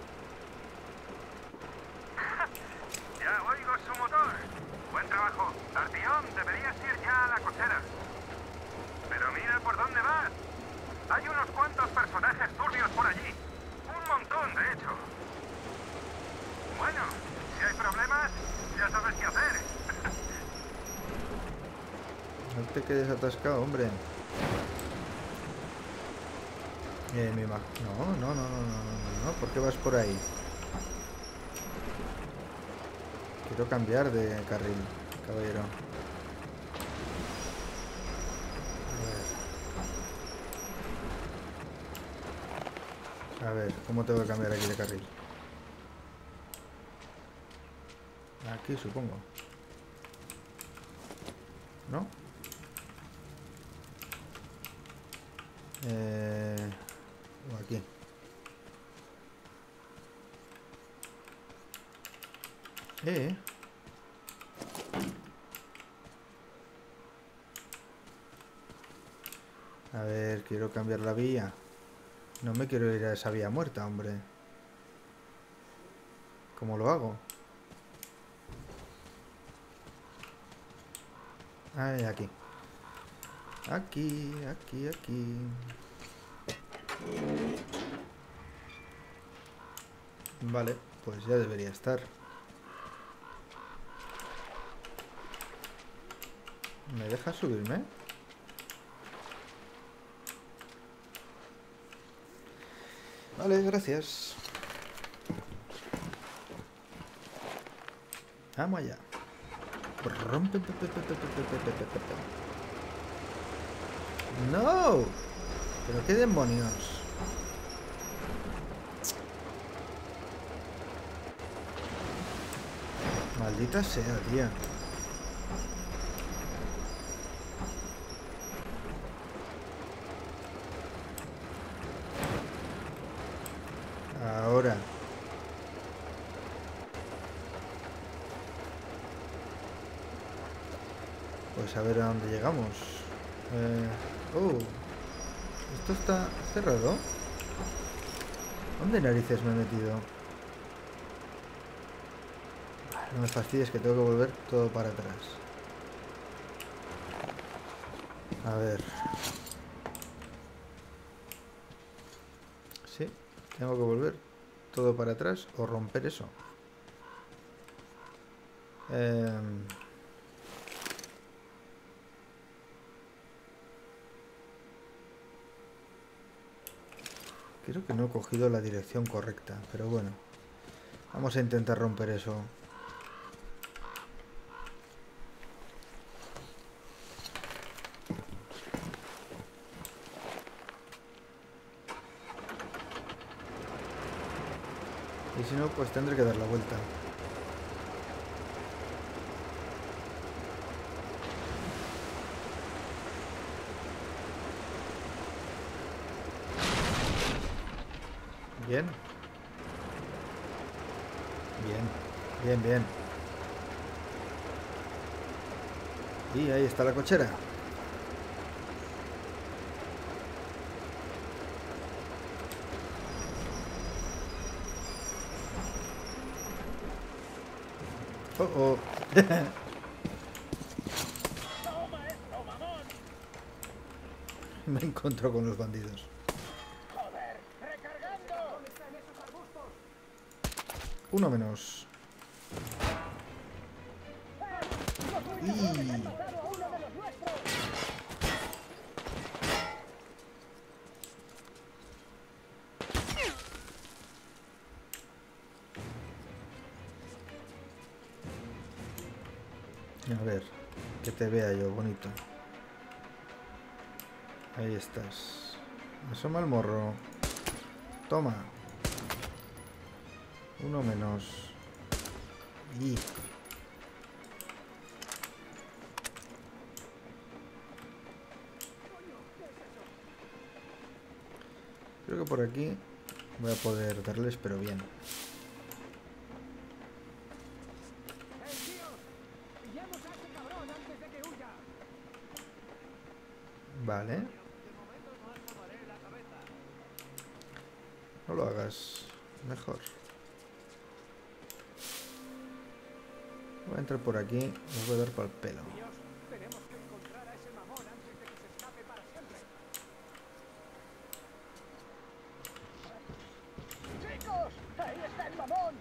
Ya oigo su motor. Buen trabajo. Artión, deberías ir ya a la costera. Pero mira por dónde vas. Hay unos cuantos personajes turbios por allí. Un montón, de hecho. Bueno... si hay problemas, ya sabes qué hacer. No te quedes atascado, hombre. Eh, mi ma... No, no, no, no, no, no, no, ¿por qué vas por ahí? Quiero cambiar de carril, caballero. A ver, a ver, ¿cómo te voy a cambiar aquí de carril? Aquí, supongo. ¿No? Eh... O aquí. Eh... A ver, quiero cambiar la vía. No me quiero ir a esa vía muerta, hombre. ¿Cómo lo hago? Ahí, aquí. Aquí, aquí, aquí. Vale, pues ya debería estar. ¿Me dejas subirme? Vale, gracias. Vamos allá. ¡No! Pero qué demonios. Maldita sea, tía. Ahora. Pues a ver a dónde llegamos. Eh, oh. Esto está cerrado. ¿Dónde narices me he metido? No me fastidies, que tengo que volver todo para atrás. A ver. Sí, tengo que volver todo para atrás o romper eso. Eh... Creo que no he cogido la dirección correcta, pero bueno. Vamos a intentar romper eso. Y si no, pues tendré que dar la vuelta. Bien. Bien, bien, bien. Y ahí está la cochera. Oh, oh. Me encontró con los bandidos. Uno menos. Y... A ver, que te vea yo, bonito. Ahí estás. Asoma el morro. Toma. Uno menos. Y... Creo que por aquí voy a poder darles, pero bien. Vale. No lo hagas. Mejor. Voy a entrar por aquí, os voy a dar para el pelo. ¡Chicos! ¡Ahí está el mamón!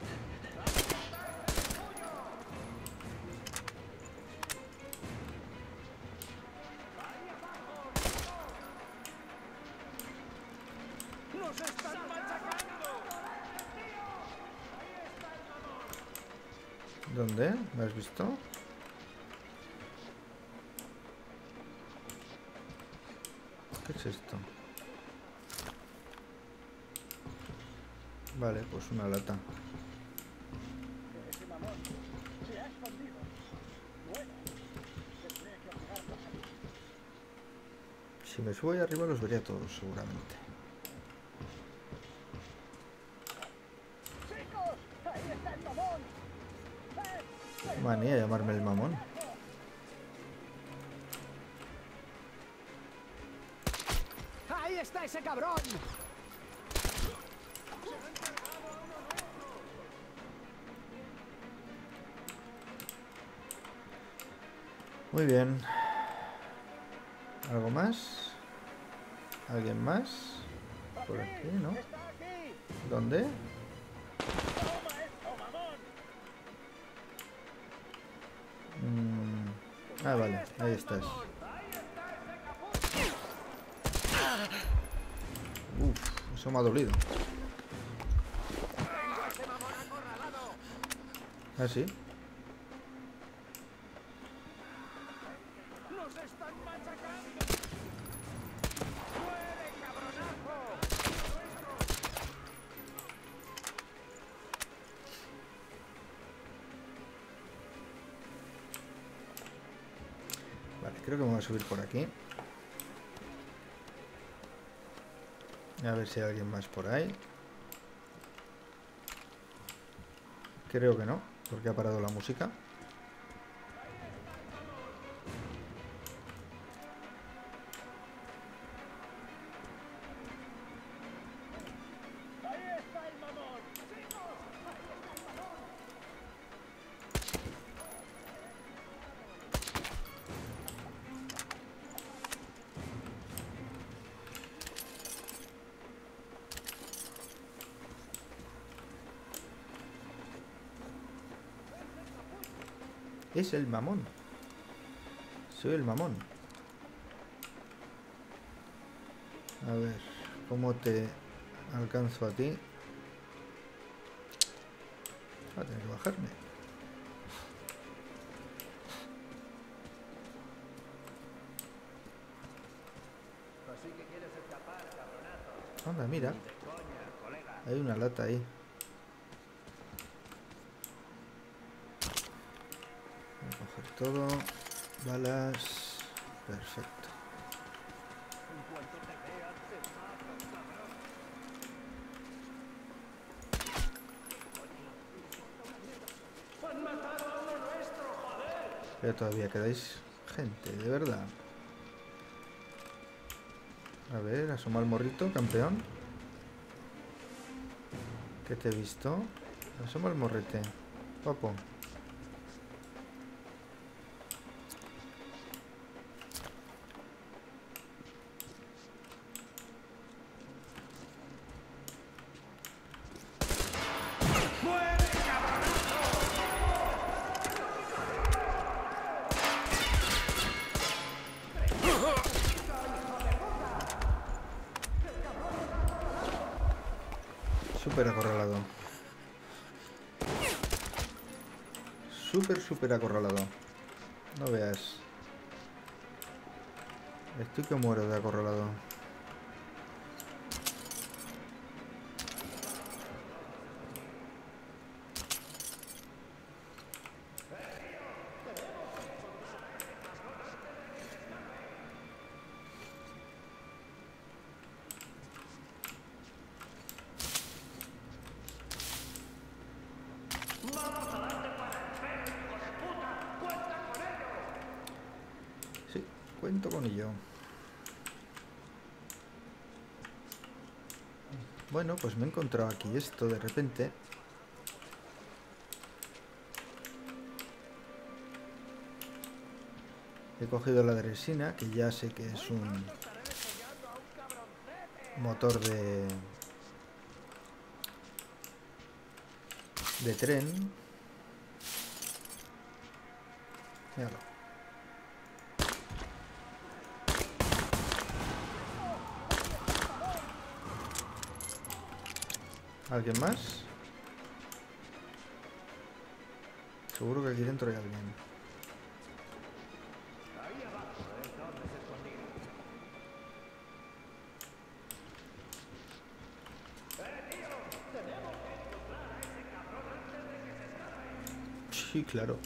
¡Nos están machacando! ¿Dónde? ¿Me has visto? ¿Qué es esto? Vale, pues una lata. Si me subo ahí arriba los vería todos, seguramente. Manía llamarme el mamón. Ahí está ese cabrón. Muy bien. ¿Algo más? ¿Alguien más? Por aquí, ¿no? ¿Dónde? Ah, vale, ahí estás. Uff, eso me ha dolido. Ah, sí. Nos están machacando. Vale, creo que me voy a subir por aquí. A ver si hay alguien más por ahí. Creo que no, porque ha parado la música. Es el mamón. Soy el mamón. A ver, ¿cómo te alcanzo a ti? Voy a tener que bajarme. Así que quieres escapar, cabronazo. Anda, mira. Hay una lata ahí. Todo, balas, perfecto. Pero todavía quedáis gente, de verdad. A ver, asoma el morrito, campeón. ¿Qué te he visto? Asoma el morrete, guapo. Súper acorralado. Súper, súper acorralado. No veas. Estoy que muero de acorralado. Cuento con ello. Bueno, pues me he encontrado aquí esto de repente. He cogido la dresina, que ya sé que es un motor de de tren. Míralo. ¿Alguien más? Seguro que aquí dentro hay alguien. Sí, claro.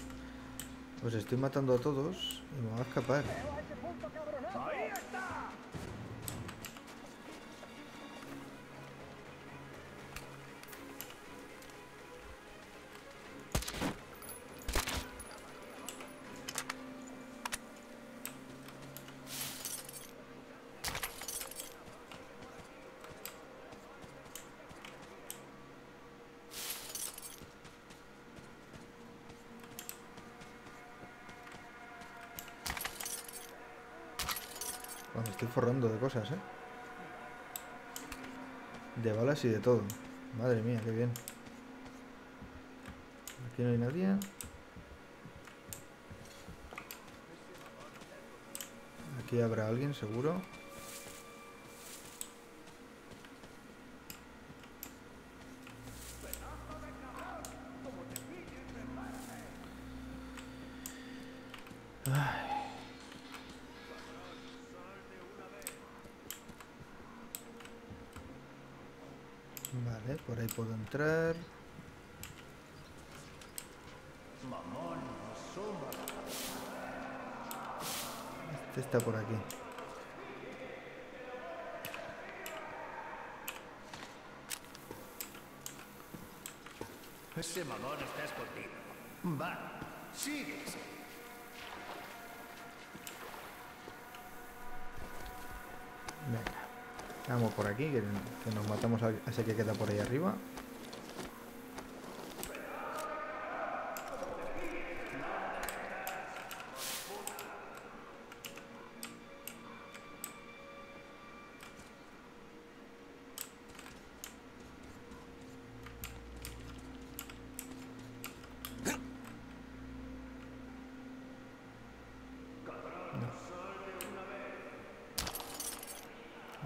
Os estoy matando a todos y me voy a escapar. Me estoy forrando de cosas, ¿eh? De balas y de todo. Madre mía, qué bien. Aquí no hay nadie. Aquí habrá alguien, seguro. Ay. Vale, por ahí puedo entrar. Este está por aquí. Ese mamón está escondido. Va, síguese. Venga, vamos por aquí, que, que nos matamos a ese que queda por ahí arriba.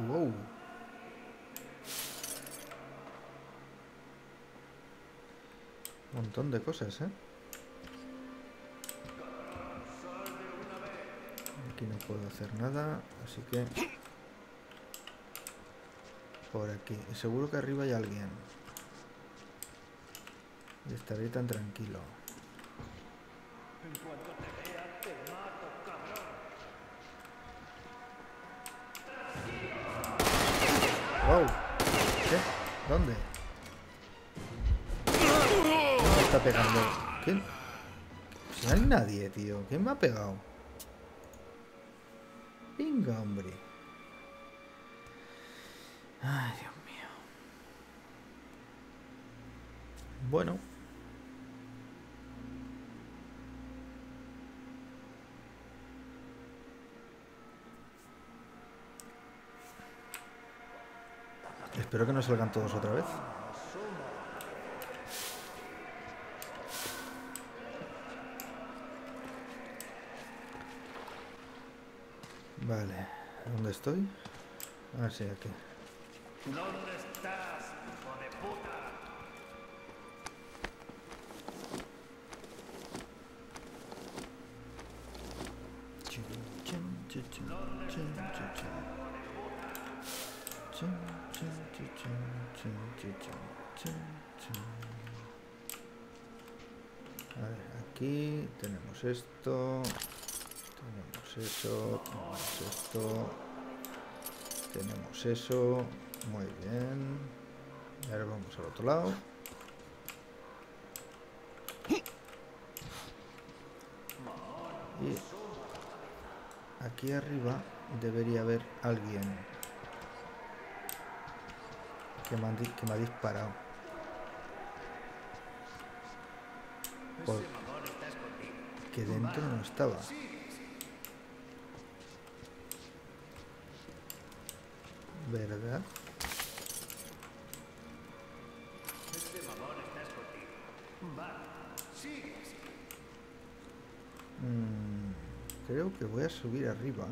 Wow. Un montón de cosas, ¿eh? Aquí no puedo hacer nada, así que... Por aquí. Y seguro que arriba hay alguien. Y estaré tan tranquilo. Wow. ¿Qué? ¿Dónde? ¿Quién me está pegando? ¿Quién? Si no hay nadie, tío. ¿Quién me ha pegado? Venga, hombre. Ay, Dios mío. Bueno. Espero que no salgan todos otra vez. Vale, ¿dónde estoy? Ah, sí, aquí. ¿Dónde estás, hijo de puta? Chin, chin, chin, chin, chin, chin, chin. A ver, aquí tenemos esto, tenemos eso, tenemos esto, tenemos eso, muy bien. Y ahora vamos al otro lado. Y aquí arriba debería haber alguien que me, han que me ha disparado. Porque dentro no estaba. ¿Verdad? Mm, creo que voy a subir arriba.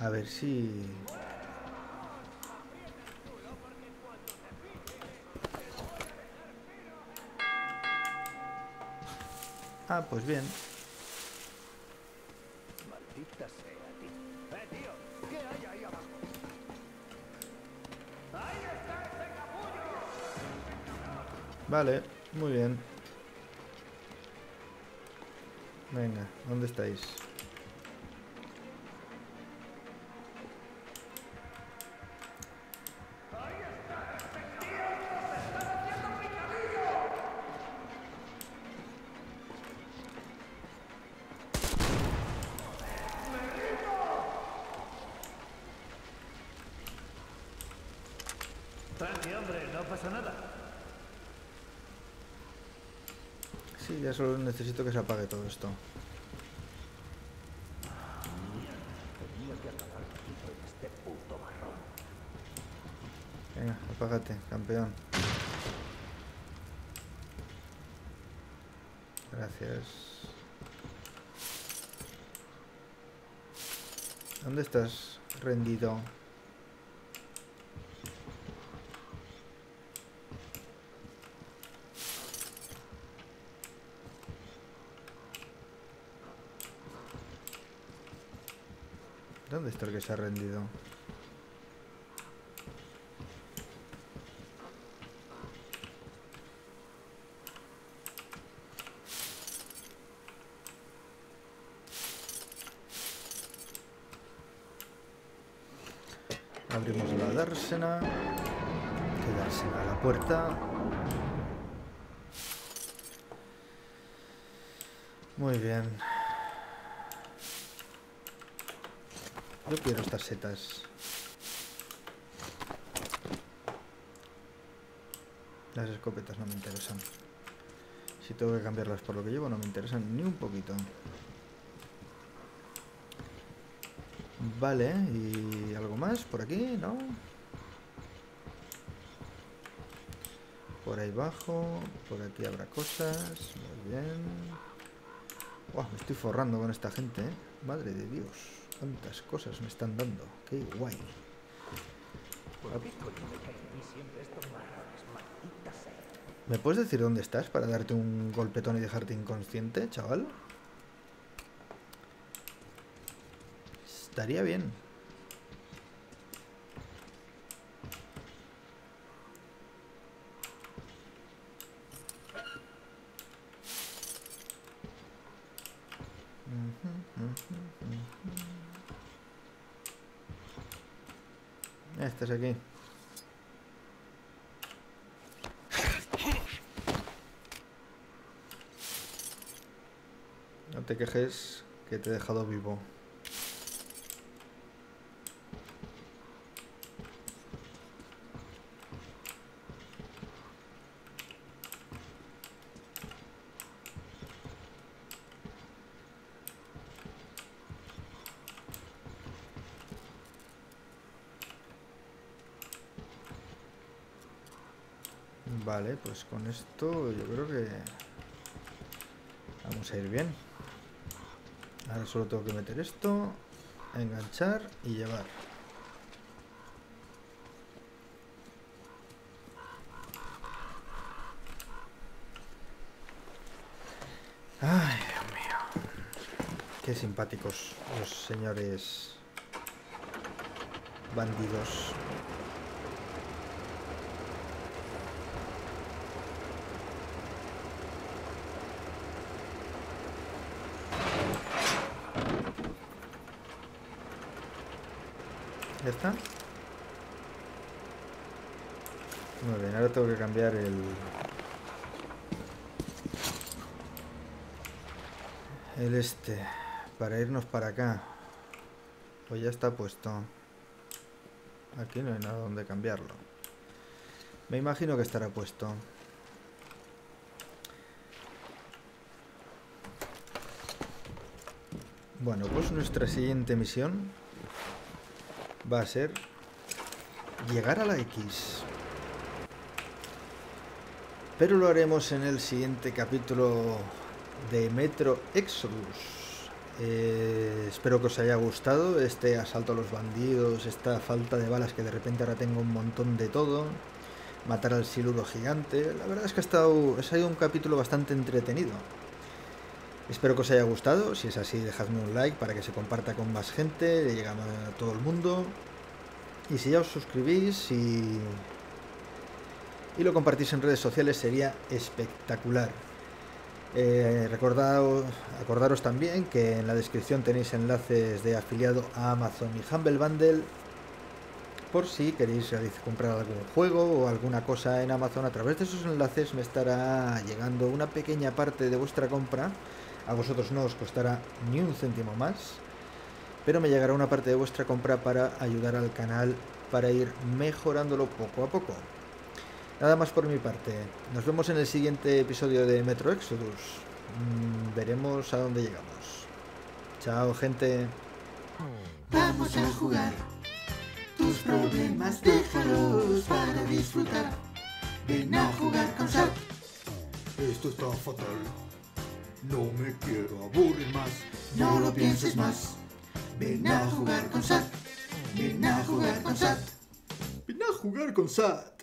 A ver si... Ah, pues bien. Maldita sea, tío. Eh, tío, ¿qué hay ahí abajo? ¡Ahí está ese capullo! Vale, muy bien. Venga, ¿dónde estáis? Sí, ya solo necesito que se apague todo esto. Venga, apágate, campeón. Gracias. ¿Dónde estás, rendido? ¿Dónde está el que se ha rendido? Abrimos la dársena. Que dársena a la puerta. Muy bien. Yo quiero estas setas. Las escopetas no me interesan. Si tengo que cambiarlas por lo que llevo, no me interesan ni un poquito. Vale, ¿y algo más por aquí? ¿No? Por ahí abajo, por aquí habrá cosas. Muy bien. Uah, me estoy forrando con esta gente, ¿eh? Madre de Dios, cuántas cosas me están dando. Qué guay. ¿Me puedes decir dónde estás para darte un golpetón y dejarte inconsciente, chaval? Estaría bien. Este es aquí. No te quejes que te he dejado vivo. Vale, pues con esto yo creo que vamos a ir bien. Ahora solo tengo que meter esto, enganchar y llevar. Ay, Dios mío. Qué simpáticos los señores bandidos. Ya está. Muy bien, ahora tengo que cambiar el... el este, para irnos para acá. Pues ya está puesto. Aquí no hay nada donde cambiarlo. Me imagino que estará puesto. Bueno, pues nuestra siguiente misión va a ser llegar a la X. Pero lo haremos en el siguiente capítulo de Metro Exodus. Eh, espero que os haya gustado este asalto a los bandidos, esta falta de balas que de repente ahora tengo un montón de todo. Matar al siluro gigante. La verdad es que ha estado, ha sido un capítulo bastante entretenido. Espero que os haya gustado, si es así dejadme un like para que se comparta con más gente, le llega a todo el mundo. Y si ya os suscribís y, y lo compartís en redes sociales sería espectacular. Eh, recordaos, acordaros también que en la descripción tenéis enlaces de afiliado a Amazon y Humble Bundle por si queréis comprar algún juego o alguna cosa en Amazon. A través de esos enlaces me estará llegando una pequeña parte de vuestra compra. A vosotros no os costará ni un céntimo más, pero me llegará una parte de vuestra compra para ayudar al canal, para ir mejorándolo poco a poco. Nada más por mi parte. Nos vemos en el siguiente episodio de Metro Exodus. Mm, veremos a dónde llegamos. Chao, gente. Vamos a jugar. Tus problemas déjalos para disfrutar. Ven a jugar con Shat. Esto está fatal. No me quiero aburrir más. No lo pienses más. Ven a jugar con Shat. Ven a jugar con Shat. Ven a jugar con Shat.